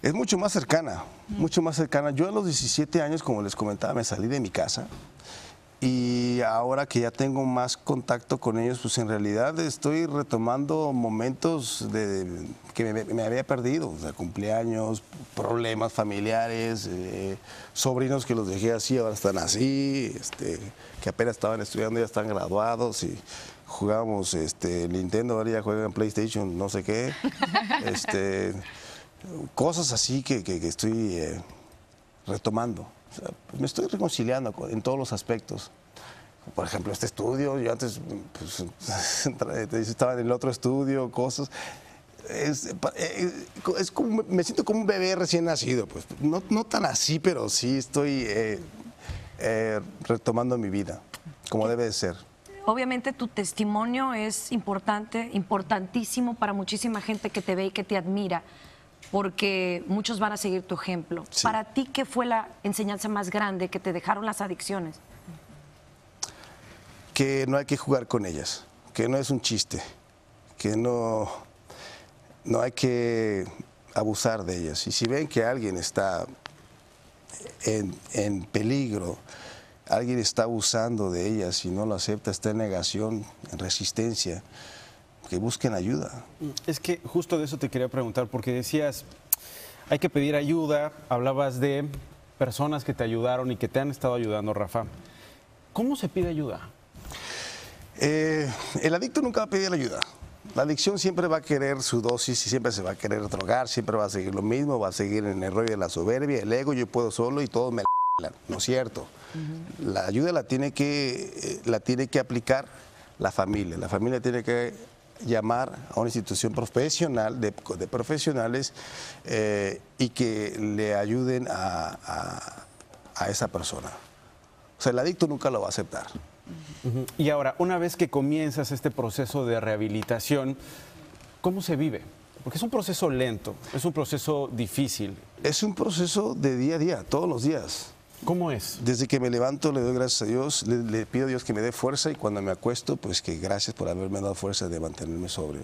Es mucho más cercana, mucho más cercana. Yo a los 17 años, como les comentaba, me salí de mi casa y ahora que ya tengo más contacto con ellos, pues en realidad estoy retomando momentos que me había perdido, o sea, cumpleaños, problemas familiares, sobrinos que los dejé así, ahora están así, que apenas estaban estudiando, ya están graduados y... Jugábamos Nintendo, ahora ya juegan PlayStation, no sé qué. Cosas así que estoy retomando. O sea, me estoy reconciliando en todos los aspectos. Por ejemplo, este estudio, yo antes pues, estaba en el otro estudio, cosas. Es como, me siento como un bebé recién nacido. Pues. No tan así, pero sí estoy retomando mi vida, como debe de ser. Obviamente tu testimonio es importante, importantísimo para muchísima gente que te ve y que te admira, porque muchos van a seguir tu ejemplo. Sí. Para ti, ¿qué fue la enseñanza más grande que te dejaron las adicciones? Que no hay que jugar con ellas, que no es un chiste, que no hay que abusar de ellas. Y si ven que alguien está en peligro, alguien está abusando de ella, si no lo acepta, está en negación, en resistencia, que busquen ayuda. Es que justo de eso te quería preguntar, porque decías, hay que pedir ayuda, hablabas de personas que te ayudaron y que te han estado ayudando, Rafa. ¿Cómo se pide ayuda? El adicto nunca va a pedir ayuda. La adicción siempre va a querer su dosis y siempre se va a querer drogar, siempre va a seguir lo mismo, va a seguir en el rollo de la soberbia, el ego, yo puedo solo y todo me... No es cierto. La ayuda la tiene que aplicar la familia. La familia tiene que llamar a una institución profesional, de profesionales, y que le ayuden a esa persona. O sea, el adicto nunca lo va a aceptar. Y ahora, una vez que comienzas este proceso de rehabilitación, ¿cómo se vive? Porque es un proceso lento, es un proceso difícil. Es un proceso de día a día, todos los días. ¿Cómo es? Desde que me levanto le doy gracias a Dios, le pido a Dios que me dé fuerza y cuando me acuesto, pues que gracias por haberme dado fuerza de mantenerme sobrio.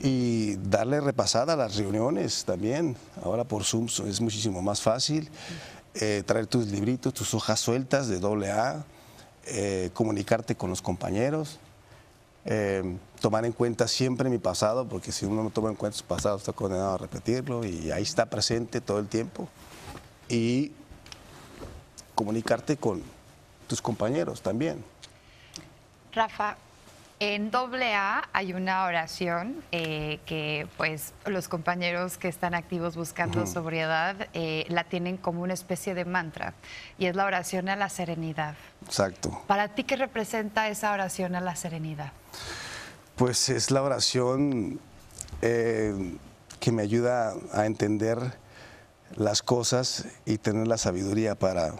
Y darle repasada a las reuniones también, ahora por Zoom es muchísimo más fácil, traer tus libritos, tus hojas sueltas de AA, comunicarte con los compañeros, tomar en cuenta siempre mi pasado, porque si uno no toma en cuenta su pasado está condenado a repetirlo y ahí está presente todo el tiempo. Y comunicarte con tus compañeros también. Rafa, en AA hay una oración que pues los compañeros que están activos buscando sobriedad la tienen como una especie de mantra y es la oración a la serenidad. Exacto. ¿Para ti qué representa esa oración a la serenidad? Pues es la oración que me ayuda a entender las cosas y tener la sabiduría para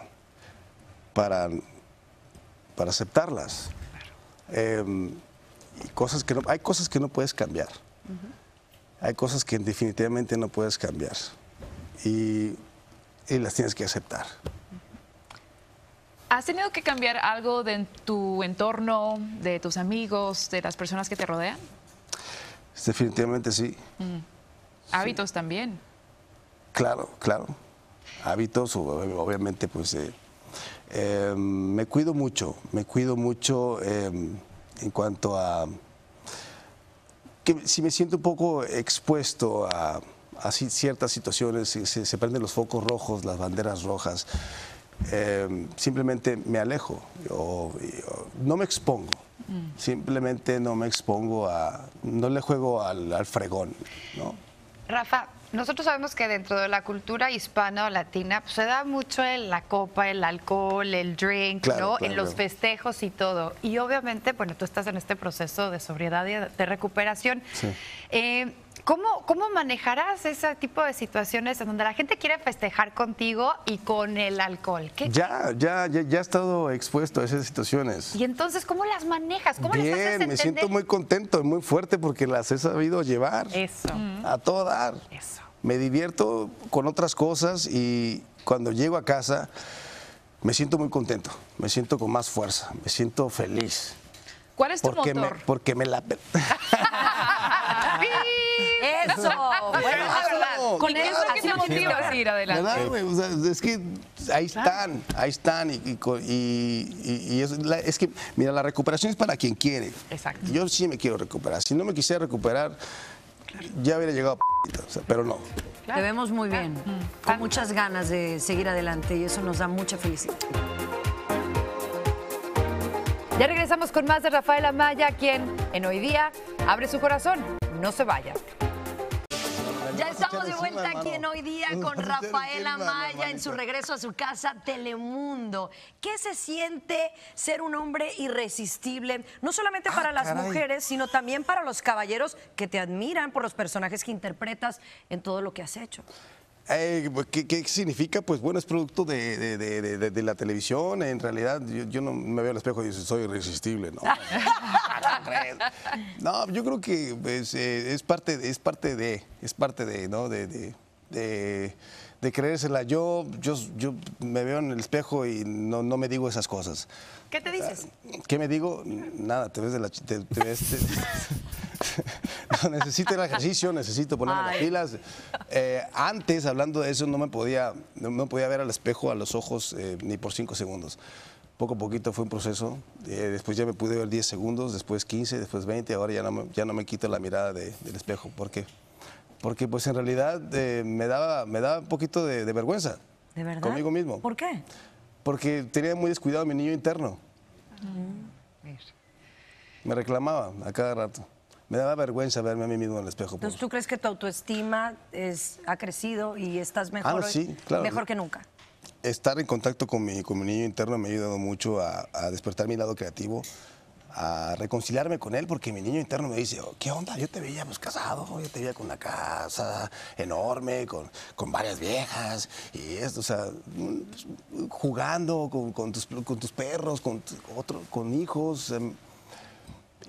aceptarlas. Hay cosas que no puedes cambiar. Hay cosas que definitivamente no puedes cambiar y las tienes que aceptar. ¿Has tenido que cambiar algo de tu entorno, de tus amigos, de las personas que te rodean? Definitivamente sí. ¿Hábitos sí. también? Claro, claro. Hábitos, obviamente, pues... me cuido mucho en cuanto a que si me siento un poco expuesto a, así ciertas situaciones, se prenden los focos rojos, las banderas rojas, simplemente me alejo, yo no me expongo. Simplemente no me expongo a... no le juego al fregón, ¿no? Rafa, nosotros sabemos que dentro de la cultura hispana o latina, pues, se da mucho la copa, el alcohol, el drink, claro, ¿no? Claro. En los festejos y todo. Y obviamente, bueno, tú estás en este proceso de sobriedad y de recuperación. Sí. ¿Cómo manejarás ese tipo de situaciones en donde la gente quiere festejar contigo y con el alcohol? Ya he estado expuesto a esas situaciones. Y entonces, ¿cómo las manejas? ¿Cómo las haces entender? Me siento muy contento, muy fuerte, porque las he sabido llevar. Eso. A todo dar. Eso. Me divierto con otras cosas y cuando llego a casa me siento muy contento, me siento con más fuerza, me siento feliz. ¿Cuál es tu motor? Porque me la... Eso. Bueno, no, con eso que se motiva a seguir adelante. ¿Verdad? O sea, es que ahí están, es que, mira, la recuperación es para quien quiere. Exacto. Yo sí me quiero recuperar. Si no me quisiera recuperar, ya hubiera llegado a pero no. Te vemos muy bien, con muchas ganas de seguir adelante y eso nos da mucha felicidad. Ya regresamos con más de Rafael Amaya, quien en Hoy Día abre su corazón. No se vaya. Ya estamos de vuelta aquí en Hoy Día con Rafael Amaya en su regreso a su casa, Telemundo. ¿Qué se siente ser un hombre irresistible? No solamente para las mujeres, sino también para los caballeros que te admiran por los personajes que interpretas en todo lo que has hecho. ¿Qué significa? Pues bueno, es producto de la televisión. En realidad, yo no me veo al espejo y digo, soy irresistible, ¿no? No, yo creo que es parte de, ¿no? De creérsela. Yo me veo en el espejo y no me digo esas cosas. ¿Qué te dices? ¿Qué me digo? Nada, te ves de la... necesito el ejercicio, necesito ponerme las pilas. Antes, hablando de eso, no me podía ver al espejo, a los ojos, ni por 5 segundos. Poco a poquito fue un proceso. Después ya me pude ver 10 segundos, después 15, después 20. Ahora ya no me quito la mirada del espejo. ¿Por qué? Porque pues en realidad me daba un poquito de vergüenza. ¿De verdad? Conmigo mismo. ¿Por qué? Porque tenía muy descuidado mi niño interno. Me reclamaba a cada rato. Me daba vergüenza verme a mí mismo en el espejo. Entonces, ¿tú crees que tu autoestima ha crecido y estás mejor hoy, sí, claro, mejor que nunca? Estar en contacto con mi niño interno me ha ayudado mucho a despertar mi lado creativo, a reconciliarme con él, porque mi niño interno me dice, oh, ¿qué onda? Yo te veía pues casado, yo te veía con una casa enorme, con varias viejas y esto, o sea, jugando con tus perros, con hijos...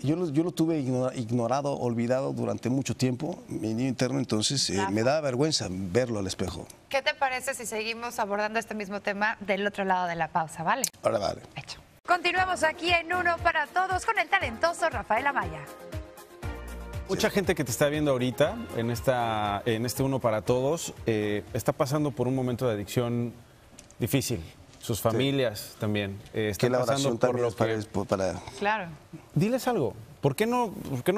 Yo lo tuve ignorado, olvidado durante mucho tiempo, mi niño interno, entonces me daba vergüenza verlo al espejo. ¿Qué te parece si seguimos abordando este mismo tema del otro lado de la pausa, vale? Ahora vale. Hecho. Continuamos aquí en Uno para Todos con el talentoso Rafael Amaya. Mucha gente que te está viendo ahorita en este Uno para Todos está pasando por un momento de adicción difícil. Sus familias también están pasando por lo que... Claro. Diles algo. ¿Por qué no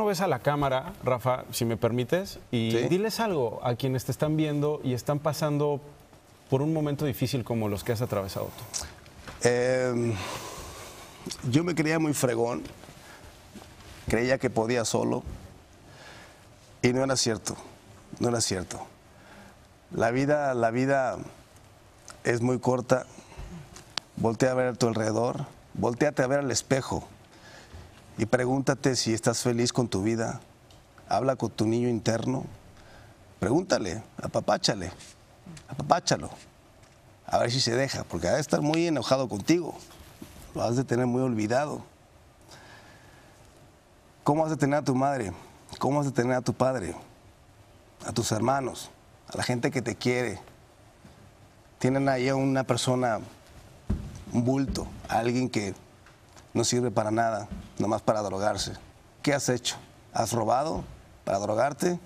ves a la cámara, Rafa, si me permites? Y diles algo a quienes te están viendo y están pasando por un momento difícil como los que has atravesado tú. Yo me creía muy fregón. Creía que podía solo. Y no era cierto. No era cierto. La vida es muy corta. Voltea a ver a tu alrededor, volteate a ver al espejo y pregúntate si estás feliz con tu vida. Habla con tu niño interno, pregúntale, apapáchale, apapáchalo, a ver si se deja, porque ha de estar muy enojado contigo, lo has de tener muy olvidado. ¿Cómo has de tener a tu madre? ¿Cómo has de tener a tu padre? A tus hermanos, a la gente que te quiere. Tienen ahí a una persona... un bulto, alguien que no sirve para nada, nomás para drogarse. ¿Qué has hecho? ¿Has robado para drogarte?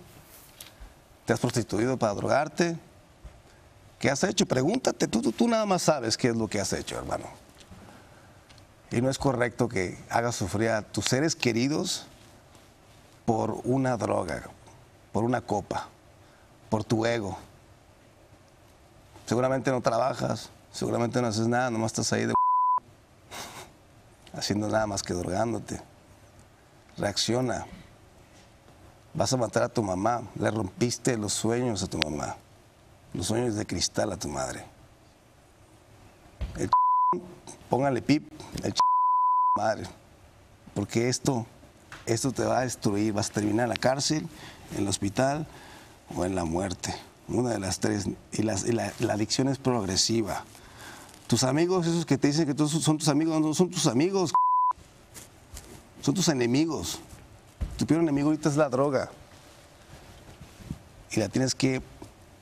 ¿Te has prostituido para drogarte? ¿Qué has hecho? Pregúntate, tú nada más sabes qué es lo que has hecho, hermano. Y no es correcto que hagas sufrir a tus seres queridos por una droga, por una copa, por tu ego. Seguramente no trabajas, seguramente no haces nada, nomás estás ahí de haciendo nada más que drogándote. Reacciona. Vas a matar a tu mamá, le rompiste los sueños a tu mamá, los sueños de cristal a tu madre. El póngale pip, el madre, porque esto te va a destruir, vas a terminar en la cárcel, en el hospital o en la muerte. Una de las tres, y la adicción es progresiva. Tus amigos, esos que te dicen que son tus amigos, no son tus amigos, son tus enemigos. Tu peor enemigo ahorita es la droga y la tienes que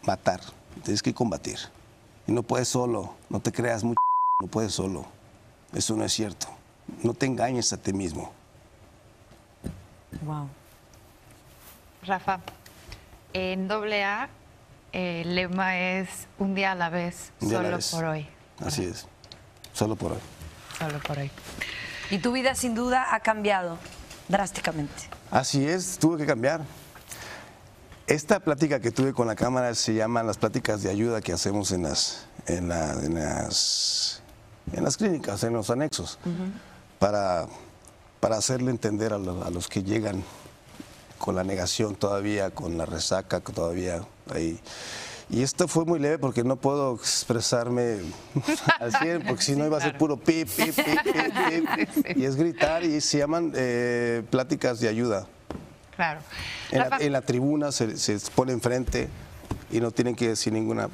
matar, tienes que combatir. Y no puedes solo, no te creas mucho, no puedes solo. Eso no es cierto. No te engañes a ti mismo. Wow. Rafa, en AA el lema es un día a la vez, solo por hoy. Así es, solo por hoy. Solo por hoy. Y tu vida sin duda ha cambiado drásticamente. Así es, tuve que cambiar. Esta plática que tuve con la cámara se llaman las pláticas de ayuda que hacemos en las clínicas, en los anexos, para hacerle entender a los que llegan con la negación todavía, con la resaca todavía ahí. Y esto fue muy leve porque no puedo expresarme al 100, porque si no iba a ser puro pip, pip, pip, pip, pip. Y es gritar y se llaman pláticas de ayuda. Claro. En la tribuna se pone enfrente y no tienen que decir ninguna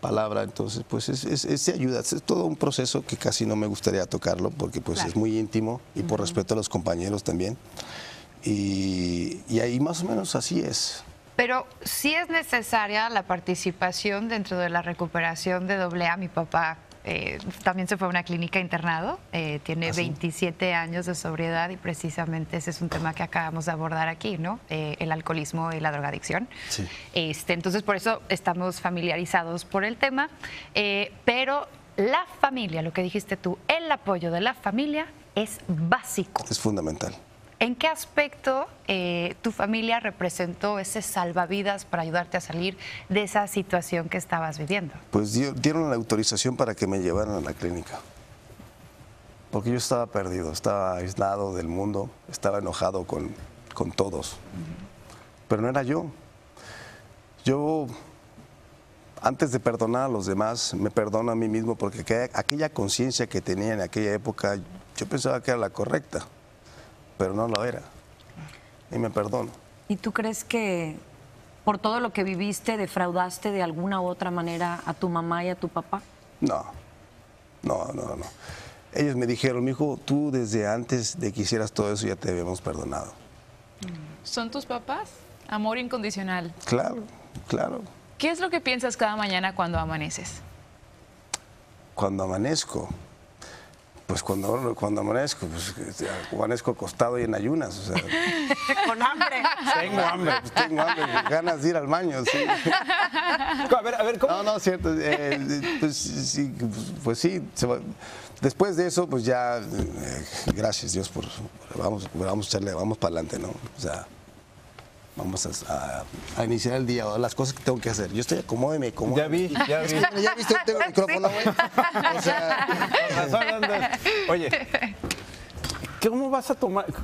palabra, entonces pues es ayuda, es todo un proceso que casi no me gustaría tocarlo porque pues claro, es muy íntimo y por respeto a los compañeros también. Y ahí más o menos así es. Pero sí es necesaria la participación dentro de la recuperación de AA. Mi papá también se fue a una clínica internado, tiene 27 años de sobriedad y precisamente ese es un tema que acabamos de abordar aquí, ¿no? El alcoholismo y la drogadicción. Sí. Entonces, por eso estamos familiarizados por el tema, pero la familia, lo que dijiste tú, el apoyo de la familia es básico. Es fundamental. ¿En qué aspecto tu familia representó ese salvavidas para ayudarte a salir de esa situación que estabas viviendo? Pues dieron la autorización para que me llevaran a la clínica. Porque yo estaba perdido, estaba aislado del mundo, estaba enojado con todos. Pero no era yo. Yo, antes de perdonar a los demás, me perdono a mí mismo porque aquella conciencia que tenía en aquella época, yo pensaba que era la correcta, pero no lo era, y me perdono. ¿Y tú crees que por todo lo que viviste defraudaste de alguna u otra manera a tu mamá y a tu papá? No. Ellos me dijeron, mijo, tú desde antes de que hicieras todo eso ya te habíamos perdonado. ¿Son tus papás? Amor incondicional. Claro, claro. ¿Qué es lo que piensas cada mañana cuando amaneces? Cuando amanezco... Pues cuando amanezco, acostado y en ayunas, o sea. Con hambre. Tengo hambre, ganas de ir al baño, sí. A ver, ¿cómo? No, cierto, pues sí, después de eso, pues ya, gracias Dios, vamos para adelante, ¿no? O sea, vamos a iniciar el día, las cosas que tengo que hacer. Yo estoy, acomódeme. Ya vi. Ya viste, tengo el micrófono, güey. O sea, oye,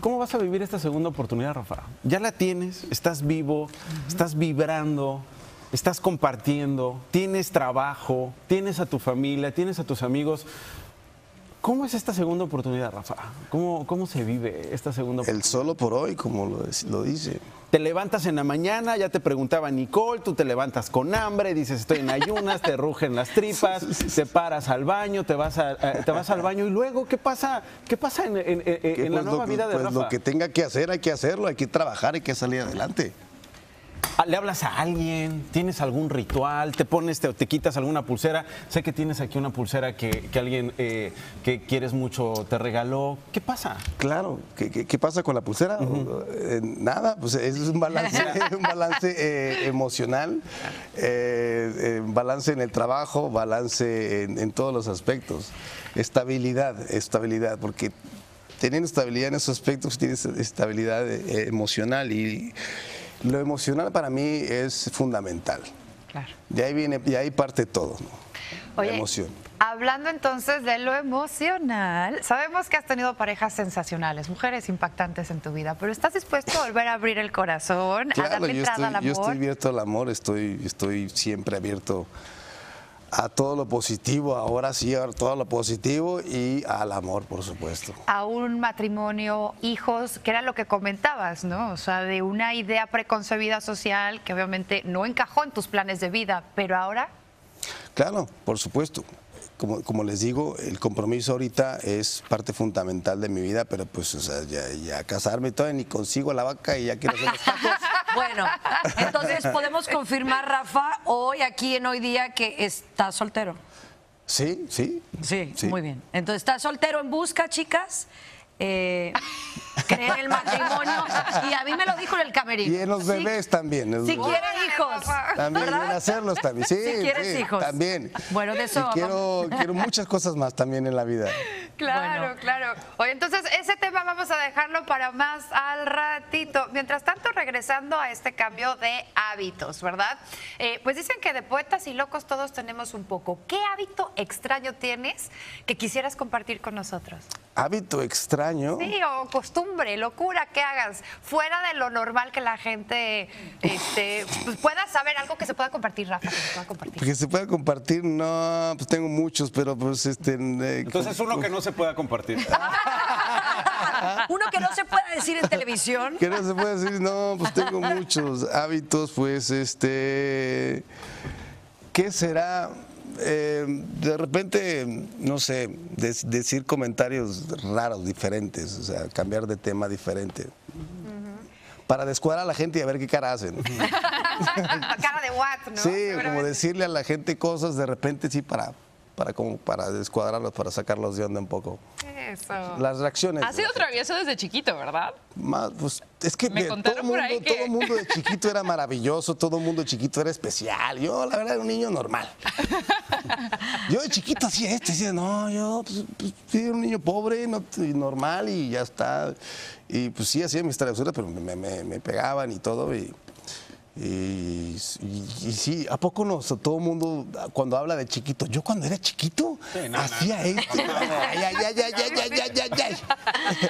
¿cómo vas a vivir esta segunda oportunidad, Rafa? Ya la tienes, estás vivo, estás vibrando, estás compartiendo, tienes trabajo, tienes a tu familia, tienes a tus amigos. ¿Cómo es esta segunda oportunidad, Rafa? ¿Cómo se vive esta segunda oportunidad? El solo por hoy, como lo dice. Te levantas en la mañana, ya te preguntaba Nicole, tú te levantas con hambre, dices estoy en ayunas, te rugen las tripas, te paras al baño, te vas al baño y luego, ¿qué pasa en la nueva vida de Rafa? Pues lo que tenga que hacer, hay que hacerlo, hay que trabajar, hay que salir adelante. ¿Le hablas a alguien? ¿Tienes algún ritual? ¿Te pones, te quitas alguna pulsera? Sé que tienes aquí una pulsera que alguien que quieres mucho te regaló. ¿Qué pasa? Claro, ¿qué pasa con la pulsera? Nada, pues es un balance emocional, balance en el trabajo, balance en todos los aspectos. Estabilidad, porque teniendo estabilidad en esos aspectos tienes estabilidad emocional y Lo emocional para mí es fundamental. Claro. De ahí viene, de ahí parte todo, ¿no? Oye, la emoción. Hablando entonces de lo emocional, sabemos que has tenido parejas sensacionales, mujeres impactantes en tu vida, pero ¿estás dispuesto a volver a abrir el corazón, claro, a darle entrada al amor? Yo estoy abierto al amor, estoy siempre abierto a todo lo positivo, ahora sí, a todo lo positivo y al amor, por supuesto. A un matrimonio, hijos, que era lo que comentabas, ¿no? O sea, de una idea preconcebida social que obviamente no encajó en tus planes de vida, pero ahora... Claro, por supuesto. Como les digo, el compromiso ahorita es parte fundamental de mi vida, pero pues, o sea, ya casarme y todo, ni consigo la vaca y ya quiero hacer los tacos. Bueno, entonces podemos confirmar, Rafa, hoy aquí en Hoy Día que estás soltero. Sí, sí. Sí, muy bien. Entonces, ¿estás soltero en busca, chicas? Cree en el matrimonio. Y a mí me lo dijo en el camerino. Y en los bebés, ¿sí? También. Si quieren hijos. También, ¿verdad? Hacerlos también. Sí, si quieres, sí, hijos. También. Bueno, de eso. Quiero muchas cosas más también en la vida. Claro, bueno, claro. Oye, entonces ese tema vamos a dejarlo para más al ratito. Mientras tanto, regresando a este cambio de hábitos, ¿verdad? Pues dicen que de poetas y locos todos tenemos un poco. ¿Qué hábito extraño tienes que quisieras compartir con nosotros? ¿Hábito extraño? Sí, o costumbre, locura que hagas fuera de lo normal que la gente pues pueda saber, algo que se pueda compartir, Rafa, que se pueda compartir. Que se pueda compartir, no, pues tengo muchos, pero pues entonces uno que no se pueda compartir. Uno que no se pueda decir en televisión. Que no se pueda decir, no, pues tengo muchos hábitos, pues ¿qué será? De repente, no sé, decir comentarios raros, diferentes, o sea, cambiar de tema diferente. Para descuadrar a la gente y a ver qué cara hacen. Cara de what, ¿no? Sí, como decirle a la gente cosas de repente, sí, para descuadrarlos, para sacarlos de onda un poco. Eso. Las reacciones. Ha sido travieso desde chiquito, ¿verdad? Pues, es que todo el mundo de chiquito era maravilloso, todo el mundo de chiquito era especial. Yo, la verdad, era un niño normal. Yo de chiquito hacía esto, decía, no, yo pues, era un niño pobre, no, normal y ya está. Y pues sí, hacía mis travesuras, pero me pegaban y todo. Y sí, ¿a poco no? Todo el mundo cuando habla de chiquito, yo cuando era chiquito hacía esto.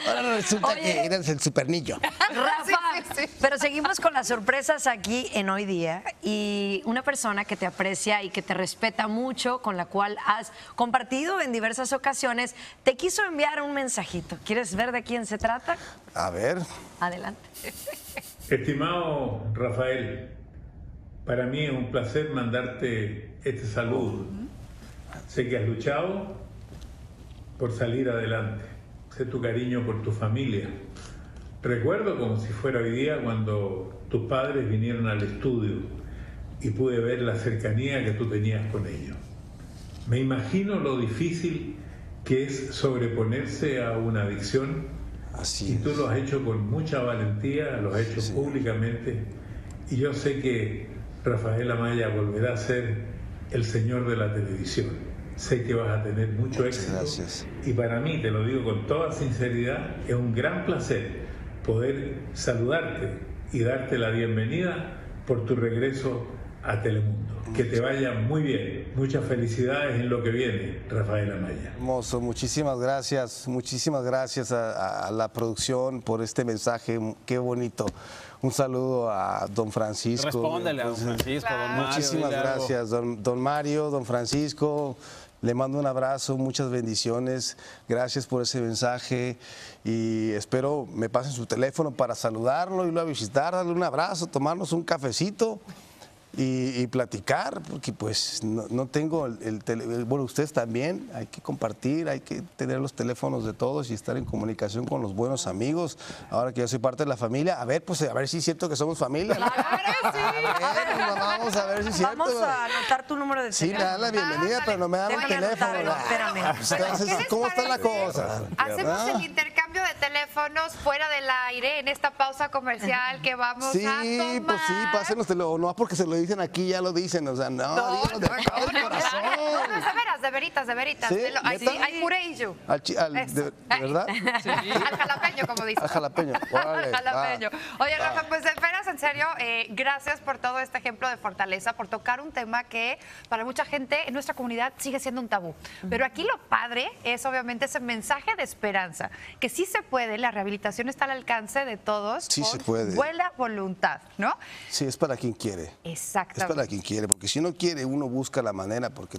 Ahora resulta que eras el supernillo. Rafa, pero seguimos con las sorpresas aquí en Hoy Día. Y una persona que te aprecia y que te respeta mucho, con la cual has compartido en diversas ocasiones, te quiso enviar un mensajito. ¿Quieres ver de quién se trata? A ver. Adelante. Estimado Rafael, para mí es un placer mandarte este saludo. Sé que has luchado por salir adelante. Sé tu cariño por tu familia. Recuerdo como si fuera hoy día cuando tus padres vinieron al estudio y pude ver la cercanía que tú tenías con ellos. Me imagino lo difícil que es sobreponerse a una adicción. Así y tú lo has hecho con mucha valentía, lo has hecho públicamente. Y yo sé que Rafael Amaya volverá a ser el señor de la televisión. Sé que vas a tener mucho éxito. Gracias. Y para mí, te lo digo con toda sinceridad, es un gran placer poder saludarte y darte la bienvenida por tu regreso a Telemundo. Que te vaya muy bien. Muchas felicidades en lo que viene, Rafael Amaya. Hermoso, muchísimas gracias. Muchísimas gracias a la producción por este mensaje. Qué bonito. Un saludo a don Francisco. Respóndele a don Francisco, claro. Don Mario. Muchísimas gracias, don Mario, don Francisco. Le mando un abrazo, muchas bendiciones. Gracias por ese mensaje y espero me pasen su teléfono para saludarlo, irlo a visitar, darle un abrazo, tomarnos un cafecito. Y platicar, porque pues no tengo bueno, ustedes también, hay que compartir, hay que tener los teléfonos de todos y estar en comunicación con los buenos amigos. Ahora que yo soy parte de la familia, a ver, pues a ver si es cierto que somos familia. Claro, sí. Vamos a ver si es cierto. Vamos a anotar tu número de teléfono. Sí, me dan la bienvenida, pero no me dan el teléfono. Espérame. Entonces, ¿cómo está la cosa? Hacemos el intercambio de teléfonos fuera del aire en esta pausa comercial que vamos a tomar. Sí, pues sí, pásenos, o no, porque se lo dicen aquí ya lo dicen, o sea, no, de veras, de veritas. ¿Sí? Hay purello. ¿Verdad? Sí. Al jalapeño, como dicen. Al jalapeño. Órale, al jalapeño. Oye, Rafa, pues de veras, en serio, gracias por todo este ejemplo de fortaleza, por tocar un tema que para mucha gente en nuestra comunidad sigue siendo un tabú. Pero aquí lo padre es obviamente ese mensaje de esperanza, que sí se puede, la rehabilitación está al alcance de todos. Sí se puede. Buena voluntad, ¿no? Sí, es para quien quiere. Exactamente. Es para quien quiere, porque si no quiere, uno busca la manera, porque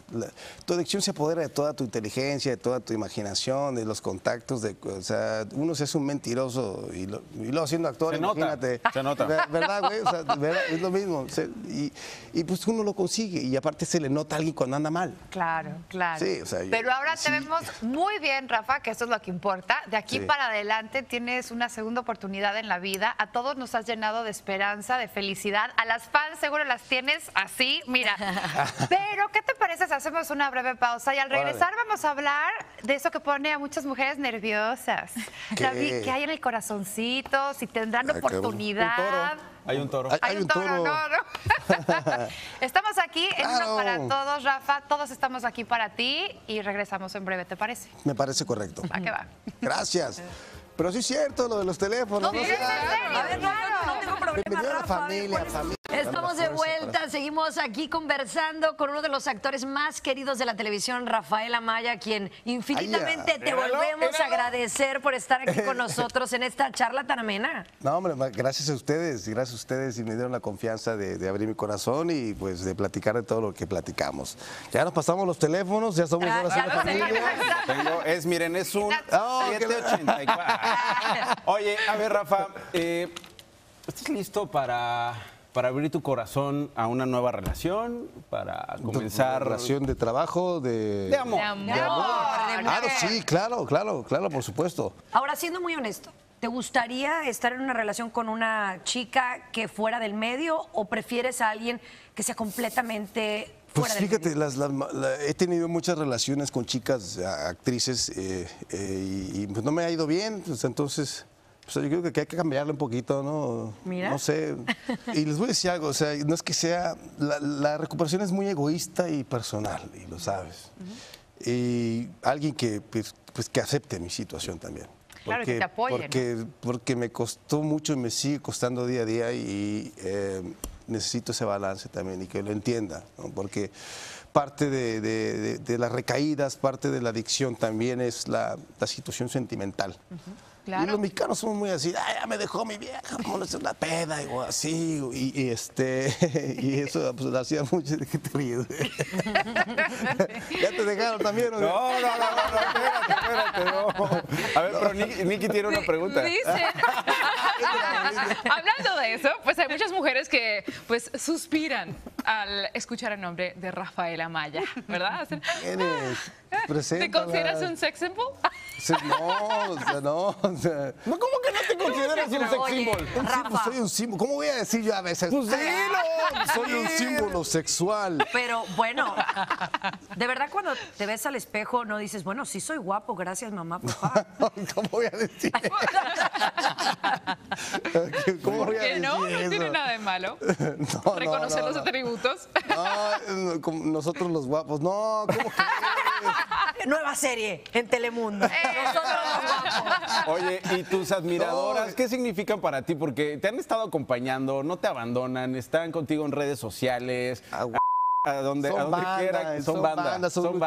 tu adicción se apodera de toda tu inteligencia, de toda tu imaginación, de los contactos, o sea, uno se hace un mentiroso y luego siendo actor, imagínate. Se nota. ¿Verdad, güey? O sea, ¿verdad? Es lo mismo. Y pues uno lo consigue y aparte se le nota a alguien cuando anda mal. Claro, claro. Sí, o sea, pero ahora te vemos muy bien, Rafa, que eso es lo que importa. De aquí para adelante tienes una segunda oportunidad en la vida. A todos nos has llenado de esperanza, de felicidad. A las fans seguro las tienes así, mira. Pero, ¿qué te parece si hacemos una breve pausa? Y al regresar vamos a hablar de eso que pone a muchas mujeres nerviosas. ¿Qué hay en el corazoncito? Si tendrán oportunidad. Hay un toro. Hay un toro. No. Estamos aquí en Uno para Todos, Rafa. Todos estamos aquí para ti y regresamos en breve, ¿te parece? Me parece correcto. ¿A qué va? Gracias. Pero sí es cierto lo de los teléfonos. No, no tengo problema, Rafa. Estamos de vuelta, seguimos aquí conversando con uno de los actores más queridos de la televisión, Rafael Amaya, quien infinitamente te volvemos a agradecer por estar aquí con nosotros en esta charla tan amena. No, hombre, gracias a ustedes y me dieron la confianza de abrir mi corazón y pues de platicar de todo lo que platicamos. Ya nos pasamos los teléfonos, ya somos una sola familia. Miren, es un 784. Oye, a ver, Rafa, ¿estás listo para abrir tu corazón a una nueva relación, para comenzar... Relación de trabajo, de amor. Claro, sí, claro, por supuesto. Ahora, siendo muy honesto, ¿te gustaría estar en una relación con una chica que fuera del medio o prefieres a alguien que sea completamente... Pues fíjate, he tenido muchas relaciones con chicas, actrices, y pues no me ha ido bien, pues entonces... O sea, yo creo que hay que cambiarlo un poquito, ¿no? Mira. No sé. Y les voy a decir algo, o sea, no es que sea... La recuperación es muy egoísta y personal, y lo sabes. Uh-huh. Y alguien que, pues, que acepte mi situación también. Claro, que te apoye, ¿no? Porque me costó mucho y me sigue costando día a día y necesito ese balance también y que lo entienda, ¿no? Porque parte de las recaídas, parte de la adicción también es la situación sentimental. Uh-huh. Claro. Y los mexicanos somos muy así, ya me dejó mi vieja, vamos a hacer una peda, o así, y eso pues lo hacía mucho. ¿Qué te ríes? ¿Ya te dejaron también? No, espérate, no. A ver, pero Nikki tiene una pregunta. Dice, hablando de eso, pues hay muchas mujeres que pues suspiran al escuchar el nombre de Rafael Amaya, ¿verdad? ¿Te consideras un sex symbol? No. ¿Cómo que no te consideras un sex symbol? Soy un símbolo. ¿Cómo voy a decir yo a veces? Pues dilo. Soy un símbolo sexual. Pero bueno, de verdad cuando te ves al espejo no dices, bueno, sí soy guapo, gracias mamá, papá. ¿Cómo voy a decir eso? Porque no tiene nada de malo. Reconocer los atributos. No, nosotros los guapos. No, ¿cómo que? Nueva serie en Telemundo. Oye, ¿y tus admiradoras qué significan para ti? Porque te han estado acompañando, no te abandonan, están contigo en redes sociales, a donde quiera, son bandas, son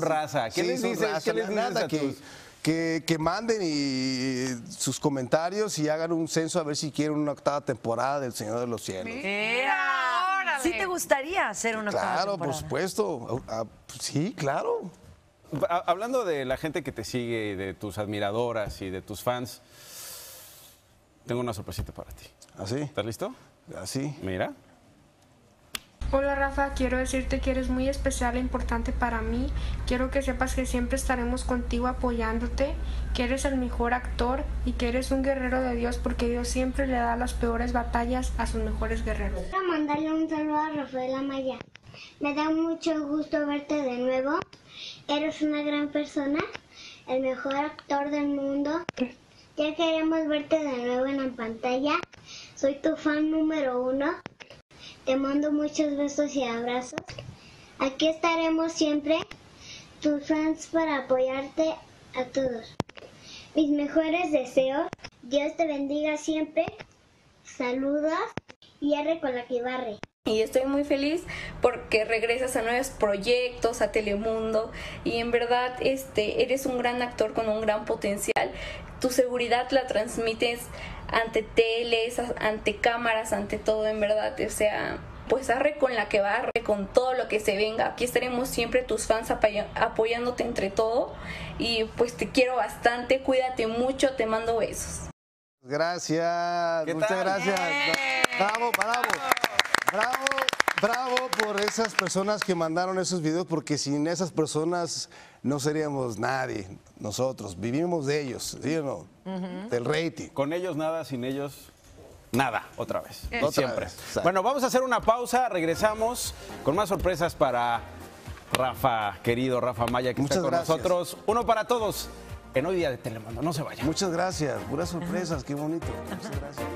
raza. ¿Qué les dices? ¿Qué les dices a tus? Que manden y sus comentarios y hagan un censo a ver si quieren una octava temporada del Señor de los Cielos. ¡Mira! ¿Sí te gustaría hacer una octava temporada? Claro, por supuesto. Sí, claro. Hablando de la gente que te sigue, de tus admiradoras y de tus fans, tengo una sorpresita para ti. ¿Así? ¿Estás listo? Así. Mira. Hola Rafa, quiero decirte que eres muy especial e importante para mí. Quiero que sepas que siempre estaremos contigo apoyándote, que eres el mejor actor y que eres un guerrero de Dios porque Dios siempre le da las peores batallas a sus mejores guerreros. Quiero mandarle un saludo a Rafael Amaya. Me da mucho gusto verte de nuevo. Eres una gran persona, el mejor actor del mundo. Ya queremos verte de nuevo en la pantalla. Soy tu fan número 1. Te mando muchos besos y abrazos. Aquí estaremos siempre, tus fans, para apoyarte a todos. Mis mejores deseos. Dios te bendiga siempre. Saludos. Y R con la que barre. Y estoy muy feliz porque regresas a nuevos proyectos, a Telemundo, y en verdad eres un gran actor con un gran potencial. Tu seguridad la transmites ante teles, ante cámaras, ante todo, en verdad. O sea, pues arre con la que barre, con todo lo que se venga. Aquí estaremos siempre tus fans apoyándote entre todo. Y pues te quiero bastante, cuídate mucho, te mando besos. Gracias, muchas gracias. Bravo, bravo. Bravo, bravo por esas personas que mandaron esos videos, porque sin esas personas no seríamos nadie. Nosotros vivimos de ellos, ¿sí o no? Del rating. Con ellos nada, sin ellos nada, otra vez. Siempre. Bueno, vamos a hacer una pausa, regresamos con más sorpresas para Rafa, querido Rafa Amaya, que está con nosotros. Uno para todos en Hoy Día de Telemundo. No se vayan. Muchas gracias, puras sorpresas, qué bonito. Muchas gracias.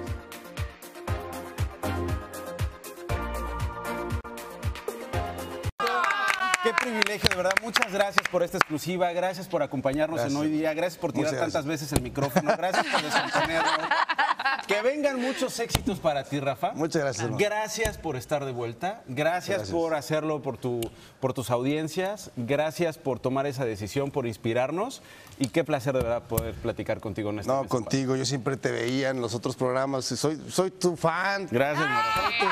Qué privilegio, de verdad. Muchas gracias por esta exclusiva. Gracias por acompañarnos en Hoy Día. Gracias por tirar tantas veces el micrófono. Gracias por descomponerlo. Que vengan muchos éxitos para ti, Rafa. Muchas gracias, hermano. Gracias por estar de vuelta. Gracias por hacerlo por tus audiencias. Gracias por tomar esa decisión, por inspirarnos. Y qué placer, de verdad, poder platicar contigo en esta mesa. No, contigo. Yo siempre te veía en los otros programas. Soy tu fan. Gracias, hermano. Soy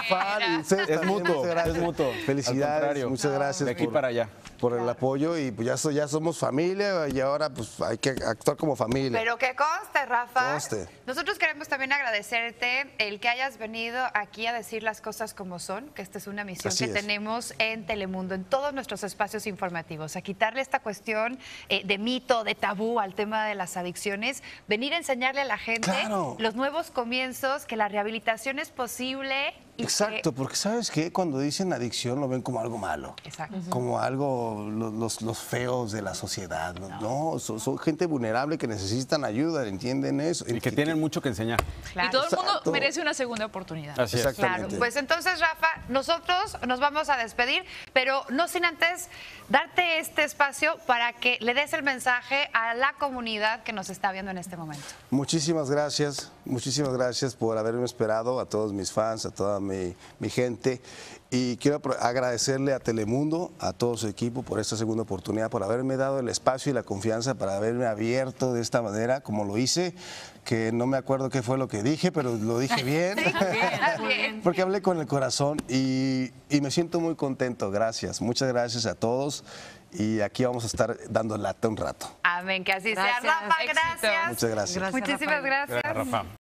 tu fan. Es mutuo, es mutuo. Felicidades. Muchas gracias. De aquí para allá. Por el apoyo, y pues ya somos familia, y ahora pues hay que actuar como familia. Pero que conste, Rafa. Conste. Nosotros queremos también agradecerte el que hayas venido aquí a decir las cosas como son, que esta es una misión que tenemos en Telemundo, en todos nuestros espacios informativos, a quitarle esta cuestión de mito, de tabú al tema de las adicciones, venir a enseñarle a la gente los nuevos comienzos, que la rehabilitación es posible. Exacto, porque ¿sabes qué? Cuando dicen adicción lo ven como algo malo, como algo, los feos de la sociedad. No, son gente vulnerable que necesitan ayuda, entienden eso. Y que tienen mucho que enseñar. Claro. Y todo el mundo merece una segunda oportunidad. Así es. Claro. Pues entonces, Rafa, nosotros nos vamos a despedir, pero no sin antes darte este espacio para que le des el mensaje a la comunidad que nos está viendo en este momento. Muchísimas gracias por haberme esperado, a todos mis fans, a toda mi gente, y quiero agradecerle a Telemundo, a todo su equipo, por esta segunda oportunidad, por haberme dado el espacio y la confianza para haberme abierto de esta manera, como lo hice, que no me acuerdo qué fue lo que dije, pero lo dije bien, porque hablé con el corazón, y me siento muy contento. Gracias, muchas gracias a todos. Y aquí vamos a estar dando lata un rato. Amén, que así sea. Rafa, gracias. Muchas gracias. Muchísimas gracias, Rafa.